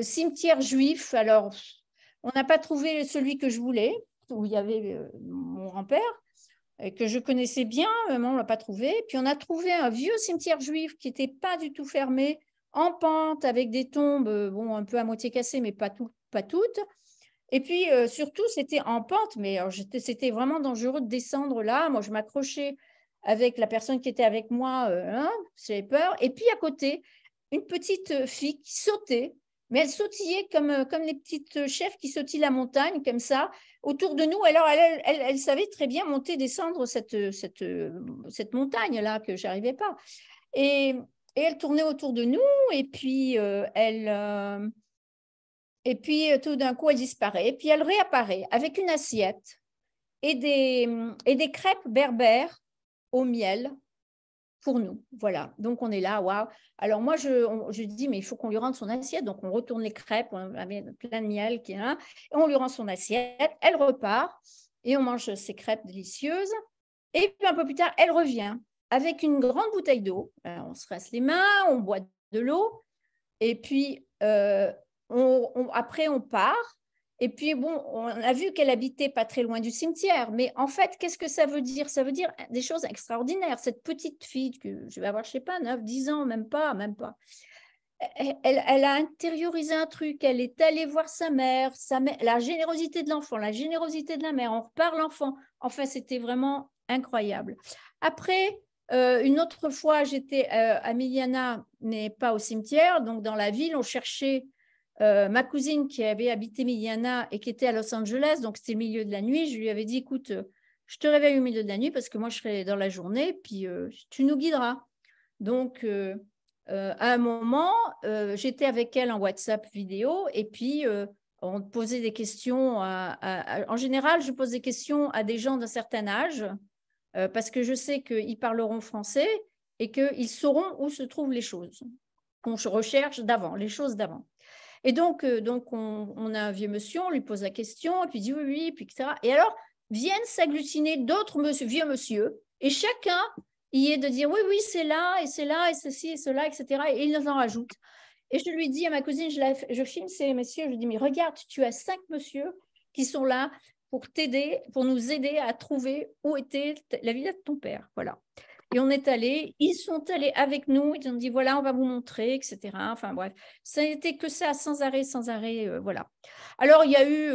cimetière juif. Alors, on n'a pas trouvé celui que je voulais, où il y avait mon grand-père, que je connaissais bien, mais on ne l'a pas trouvé. Puis, on a trouvé un vieux cimetière juif qui n'était pas du tout fermé, en pente, avec des tombes, bon, un peu à moitié cassées, mais pas toutes. Et puis, surtout, c'était en pente, mais c'était vraiment dangereux de descendre là. Moi, je m'accrochais avec la personne qui était avec moi, hein, j'avais peur. Et puis, à côté, une petite fille qui sautait, mais elle sautillait comme les petites chèvres qui sautillent la montagne, comme ça, autour de nous. Alors, elle savait très bien monter, descendre cette montagne-là que je n'arrivais pas. Et elle tournait autour de nous, et puis Et puis, tout d'un coup, elle disparaît. Puis, elle réapparaît avec une assiette et des crêpes berbères au miel pour nous. Voilà. Donc, on est là. Waouh. Alors, moi, je dis, mais il faut qu'on lui rende son assiette. Donc, on retourne les crêpes. On avait plein de miel. Et on lui rend son assiette. Elle repart et on mange ces crêpes délicieuses. Et puis, un peu plus tard, elle revient avec une grande bouteille d'eau. On se rince les mains. On boit de l'eau. Et puis... après, on part. Et puis, bon, on a vu qu'elle habitait pas très loin du cimetière. Mais en fait, qu'est-ce que ça veut dire? Ça veut dire des choses extraordinaires. Cette petite fille que je vais avoir, je sais pas, 9, 10 ans, même pas. Elle a intériorisé un truc. Elle est allée voir sa mère, la générosité de l'enfant, la générosité de la mère. On repart l'enfant. Enfin, c'était vraiment incroyable. Après... une autre fois, j'étais à Miliana, mais pas au cimetière. Donc, dans la ville, on cherchait ma cousine qui avait habité Miliana et qui était à Los Angeles. Donc, c'était le milieu de la nuit. Je lui avais dit, écoute, je te réveille au milieu de la nuit parce que moi, je serai dans la journée, puis tu nous guideras. Donc, à un moment, j'étais avec elle en WhatsApp vidéo et puis on posait des questions. En général, je pose des questions à des gens d'un certain âge. Parce que je sais qu'ils parleront français et qu'ils sauront où se trouvent les choses qu'on recherche d'avant, les choses d'avant. Et donc on a un vieux monsieur, on lui pose la question, et puis il dit oui, puis etc. Et alors, viennent s'agglutiner d'autres vieux monsieur, et chacun y est de dire oui, c'est là, et c'est là, et ceci, et cela, etc. Et il nous en rajoute. Et je lui dis à ma cousine, je filme ces messieurs, je lui dis, mais regarde, tu as 5 messieurs qui sont là, pour nous aider à trouver où était la villa de ton père. Voilà. Et on est allés, ils sont allés avec nous, ils ont dit, voilà, on va vous montrer, etc. Enfin bref, ça n'était que ça, sans arrêt, voilà. Alors, il y a eu,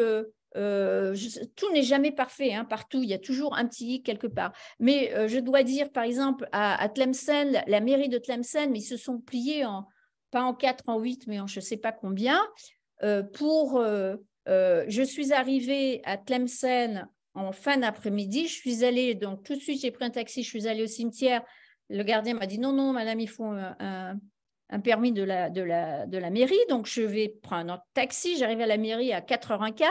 tout n'est jamais parfait, hein, partout, il y a toujours un petit hic quelque part. Mais je dois dire, par exemple, à Tlemcen, la mairie de Tlemcen, mais ils se sont pliés, pas en 4, en 8, mais en je ne sais pas combien, pour... je suis arrivée à Tlemcen en fin d'après-midi. Je suis allée, donc tout de suite, j'ai pris un taxi, je suis allée au cimetière. Le gardien m'a dit non, madame, il faut un permis de la mairie. Donc, je vais prendre un taxi. J'arrive à la mairie à 4h15.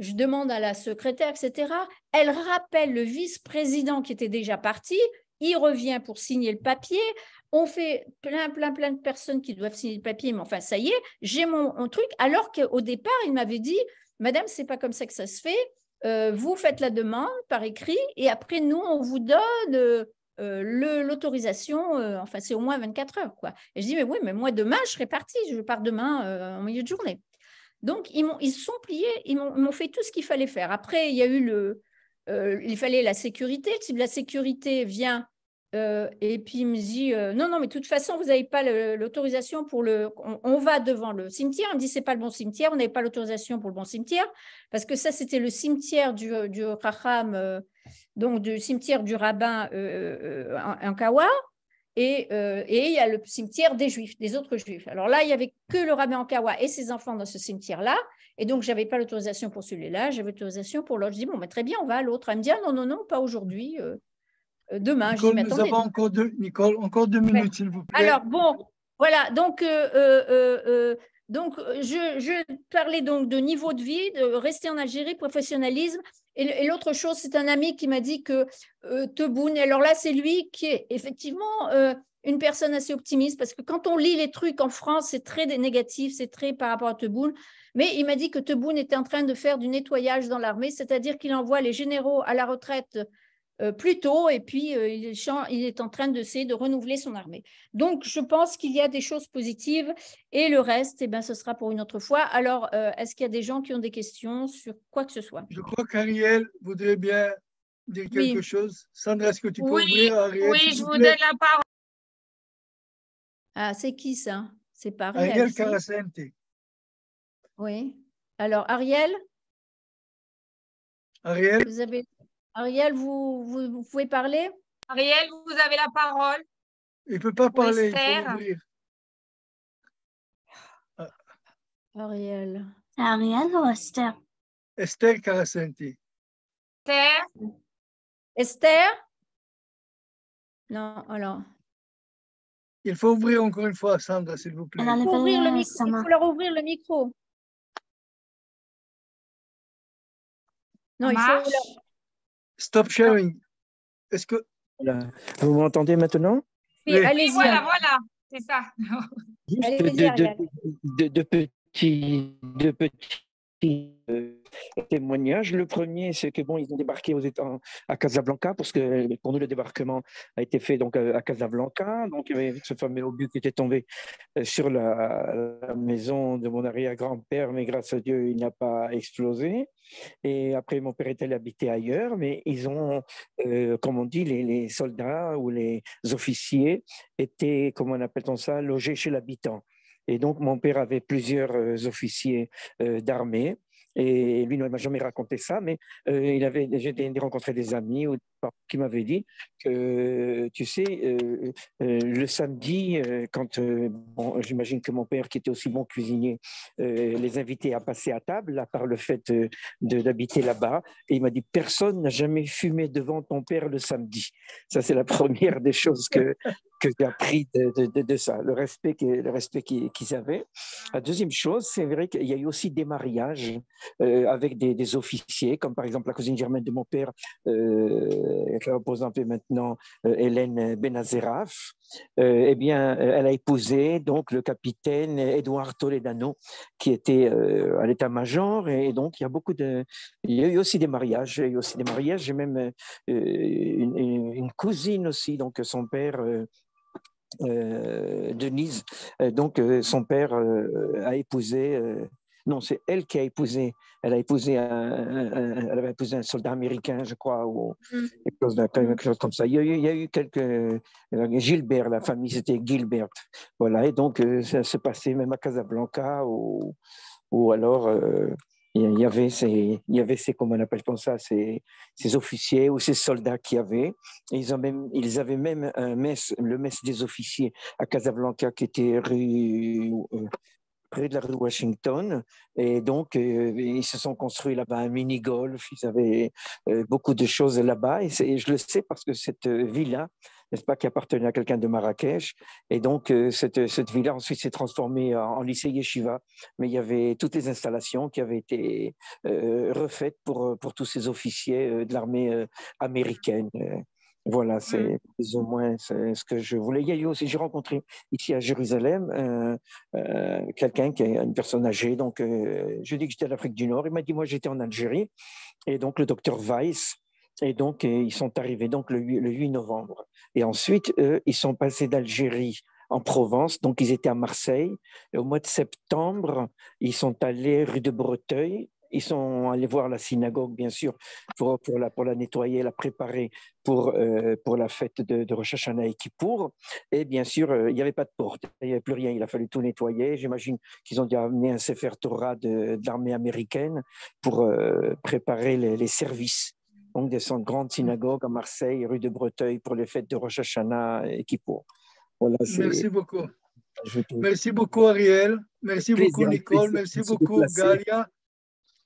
Je demande à la secrétaire, etc. Elle rappelle le vice-président qui était déjà parti. Il revient pour signer le papier. On fait plein de personnes qui doivent signer le papier, mais enfin, ça y est, j'ai mon truc. Alors qu'au départ, il m'avait dit, madame, c'est pas comme ça que ça se fait. Vous faites la demande par écrit et après, nous, on vous donne l'autorisation. Enfin, c'est au moins 24 heures, quoi. Et je dis, mais oui, mais moi, demain, je serai partie. Je pars demain en milieu de journée. Donc, ils se sont pliés. Ils m'ont fait tout ce qu'il fallait faire. Après, il y a eu il fallait la sécurité. Si la sécurité vient... et puis il me dit non mais de toute façon vous n'avez pas l'autorisation pour on va devant le cimetière. Il me dit c'est pas le bon cimetière, on n'avait pas l'autorisation pour le bon cimetière parce que ça c'était le cimetière du Raham, donc du cimetière du rabbin Ankawa et il y a le cimetière des juifs, des autres juifs. Alors là il n'y avait que le rabbin Ankawa et ses enfants dans ce cimetière là et donc j'avais pas l'autorisation pour celui-là, j'avais l'autorisation pour l'autre. Je dis bon très bien on va à l'autre. Elle me dit ah, non pas aujourd'hui, demain, Nicole, je dis, nous avons encore deux minutes, s'il vous plaît. Alors, bon, voilà, donc je parlais donc de niveau de vie, de rester en Algérie, professionnalisme. Et l'autre chose, c'est un ami qui m'a dit que Tebboune, alors là, c'est lui qui est effectivement une personne assez optimiste, parce que quand on lit les trucs en France, c'est très négatif, c'est très par rapport à Tebboune. Mais il m'a dit que Tebboune était en train de faire du nettoyage dans l'armée, c'est-à-dire qu'il envoie les généraux à la retraite plus tôt, et puis il est en train d'essayer de renouveler son armée. Donc, je pense qu'il y a des choses positives, et le reste, ce sera pour une autre fois. Alors, est-ce qu'il y a des gens qui ont des questions sur quoi que ce soit? Je crois qu'Ariel voudrait bien dire quelque chose. Sandra, est-ce que tu peux ouvrir, Ariel? Oui, je vous donne la parole. Ah, c'est qui ça? C'est pas Ariel. Ariel Caracente. Oui. Alors, Ariel? Vous avez... Ariel, vous pouvez parler? Ariel, vous avez la parole. Il ne peut pas parler, il faut ouvrir. Ariel. Ariel ou Esther? Esther Caracenti. Esther? Esther? Non, alors. Il faut ouvrir encore une fois, Sandra, s'il vous plaît. Il faut leur ouvrir le micro. Non, marche. Il faut... Stop sharing. Est-ce que... Voilà. Vous m'entendez maintenant? Oui, oui. Allez-y. Voilà, voilà, c'est ça. Juste deux petits témoignages. Le premier, c'est que bon, ils ont débarqué à Casablanca, parce que pour nous, le débarquement a été fait donc à Casablanca. Donc il y avait ce fameux obus qui était tombé sur la maison de mon arrière-grand-père, mais grâce à Dieu, il n'a pas explosé. Et après, mon père est allé habiter ailleurs, mais ils ont, comme on dit, les soldats ou les officiers étaient, comment on appelle ça, logés chez l'habitant. Et donc, mon père avait plusieurs officiers d'armée, et lui ne m'a jamais raconté ça, mais j'ai rencontré des amis qui m'avaient dit que, tu sais, le samedi, quand bon, j'imagine que mon père, qui était aussi bon cuisinier, les invitait à passer à table, là, par le fait d'habiter là-bas, et il m'a dit « Personne n'a jamais fumé devant ton père le samedi ». Ça, c'est la première des choses que j'ai appris de ça, le respect qu'ils avaient. La deuxième chose, c'est vrai qu'il y a eu aussi des mariages avec des officiers, comme par exemple la cousine germaine de mon père, qui repose un peu maintenant, Hélène Benazeraf. Eh bien, elle a épousé donc le capitaine Edouard Toledano, qui était à l'état-major, et donc il y a eu aussi des mariages, j'ai même une cousine aussi, donc son père... Denise, donc son père a épousé, non c'est elle qui a épousé, elle avait épousé un soldat américain je crois, ou quelque chose comme ça, il y a eu quelques, Gilbert, la famille c'était Gilbert, voilà, et donc ça se passait même à Casablanca, ou alors il y avait ces, comment on appelle ça, ces officiers ou ces soldats qui avaient. Ils avaient même un mess, le mess des officiers à Casablanca, qui était près de la rue Washington. Et donc, ils se sont construits là-bas un mini-golf. Ils avaient beaucoup de choses là-bas. Et je le sais parce que cette villa, n'est-ce pas, qui appartenait à quelqu'un de Marrakech. Et donc, cette villa, ensuite, s'est transformée en lycée Yeshiva. Mais il y avait toutes les installations qui avaient été refaites pour tous ces officiers de l'armée américaine. Voilà, c'est plus ou moins ce que je voulais. Il y a eu aussi, j'ai rencontré ici à Jérusalem quelqu'un qui est une personne âgée. Donc, je dis que j'étais en Afrique du Nord. Il m'a dit, moi, j'étais en Algérie. Et donc, le docteur Weiss. Et donc, ils sont arrivés donc, le 8 novembre. Et ensuite, ils sont passés d'Algérie en Provence. Donc, ils étaient à Marseille. Et au mois de septembre, ils sont allés rue de Breteuil. Ils sont allés voir la synagogue, bien sûr, pour la nettoyer, la préparer pour la fête de Rosh Hashanah et Kippour. Et bien sûr, il n'y avait pas de porte, il n'y avait plus rien, il a fallu tout nettoyer. J'imagine qu'ils ont dû amener un Sefer Torah de l'armée américaine pour préparer les services. Donc, des grandes synagogues à Marseille, rue de Breteuil, pour les fêtes de Rosh Hashanah et Kippour. Voilà, merci beaucoup. Merci beaucoup, Ariel. Merci beaucoup, Nicole. Merci beaucoup, Galia.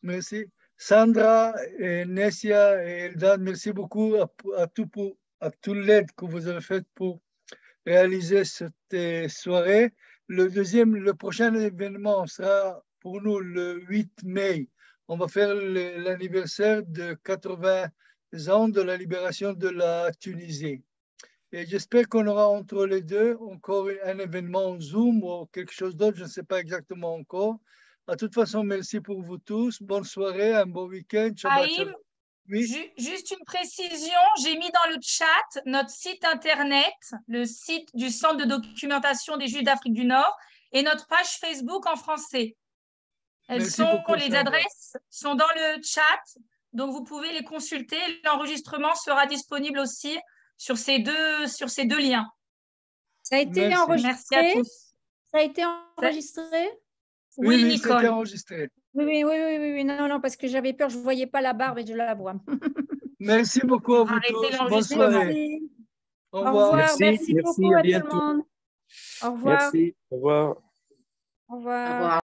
Merci. Sandra, et Nessia et Eldad, merci beaucoup à tout l'aide que vous avez fait pour réaliser cette soirée. Le prochain événement sera pour nous le 8 mai. On va faire l'anniversaire de 80 ans de la libération de la Tunisie. Et j'espère qu'on aura entre les deux encore un événement en Zoom ou quelque chose d'autre, je ne sais pas exactement encore. De toute façon, merci pour vous tous. Bonne soirée, un bon week-end. Haïm, oui? Juste une précision, j'ai mis dans le chat notre site internet, le site du Centre de documentation des Juifs d'Afrique du Nord et notre page Facebook en français. Les adresses sont dans le chat, donc vous pouvez les consulter. L'enregistrement sera disponible aussi sur ces deux liens. Ça a été enregistré. Ça a été enregistré. Oui, Nicole. Ça a été enregistré. Oui. Non, parce que j'avais peur, je ne voyais pas la barbe et je la vois. Merci beaucoup à vous tous. Bonne soirée. Au revoir. Merci beaucoup à tout le monde. Au revoir. Merci. Au revoir. Au revoir.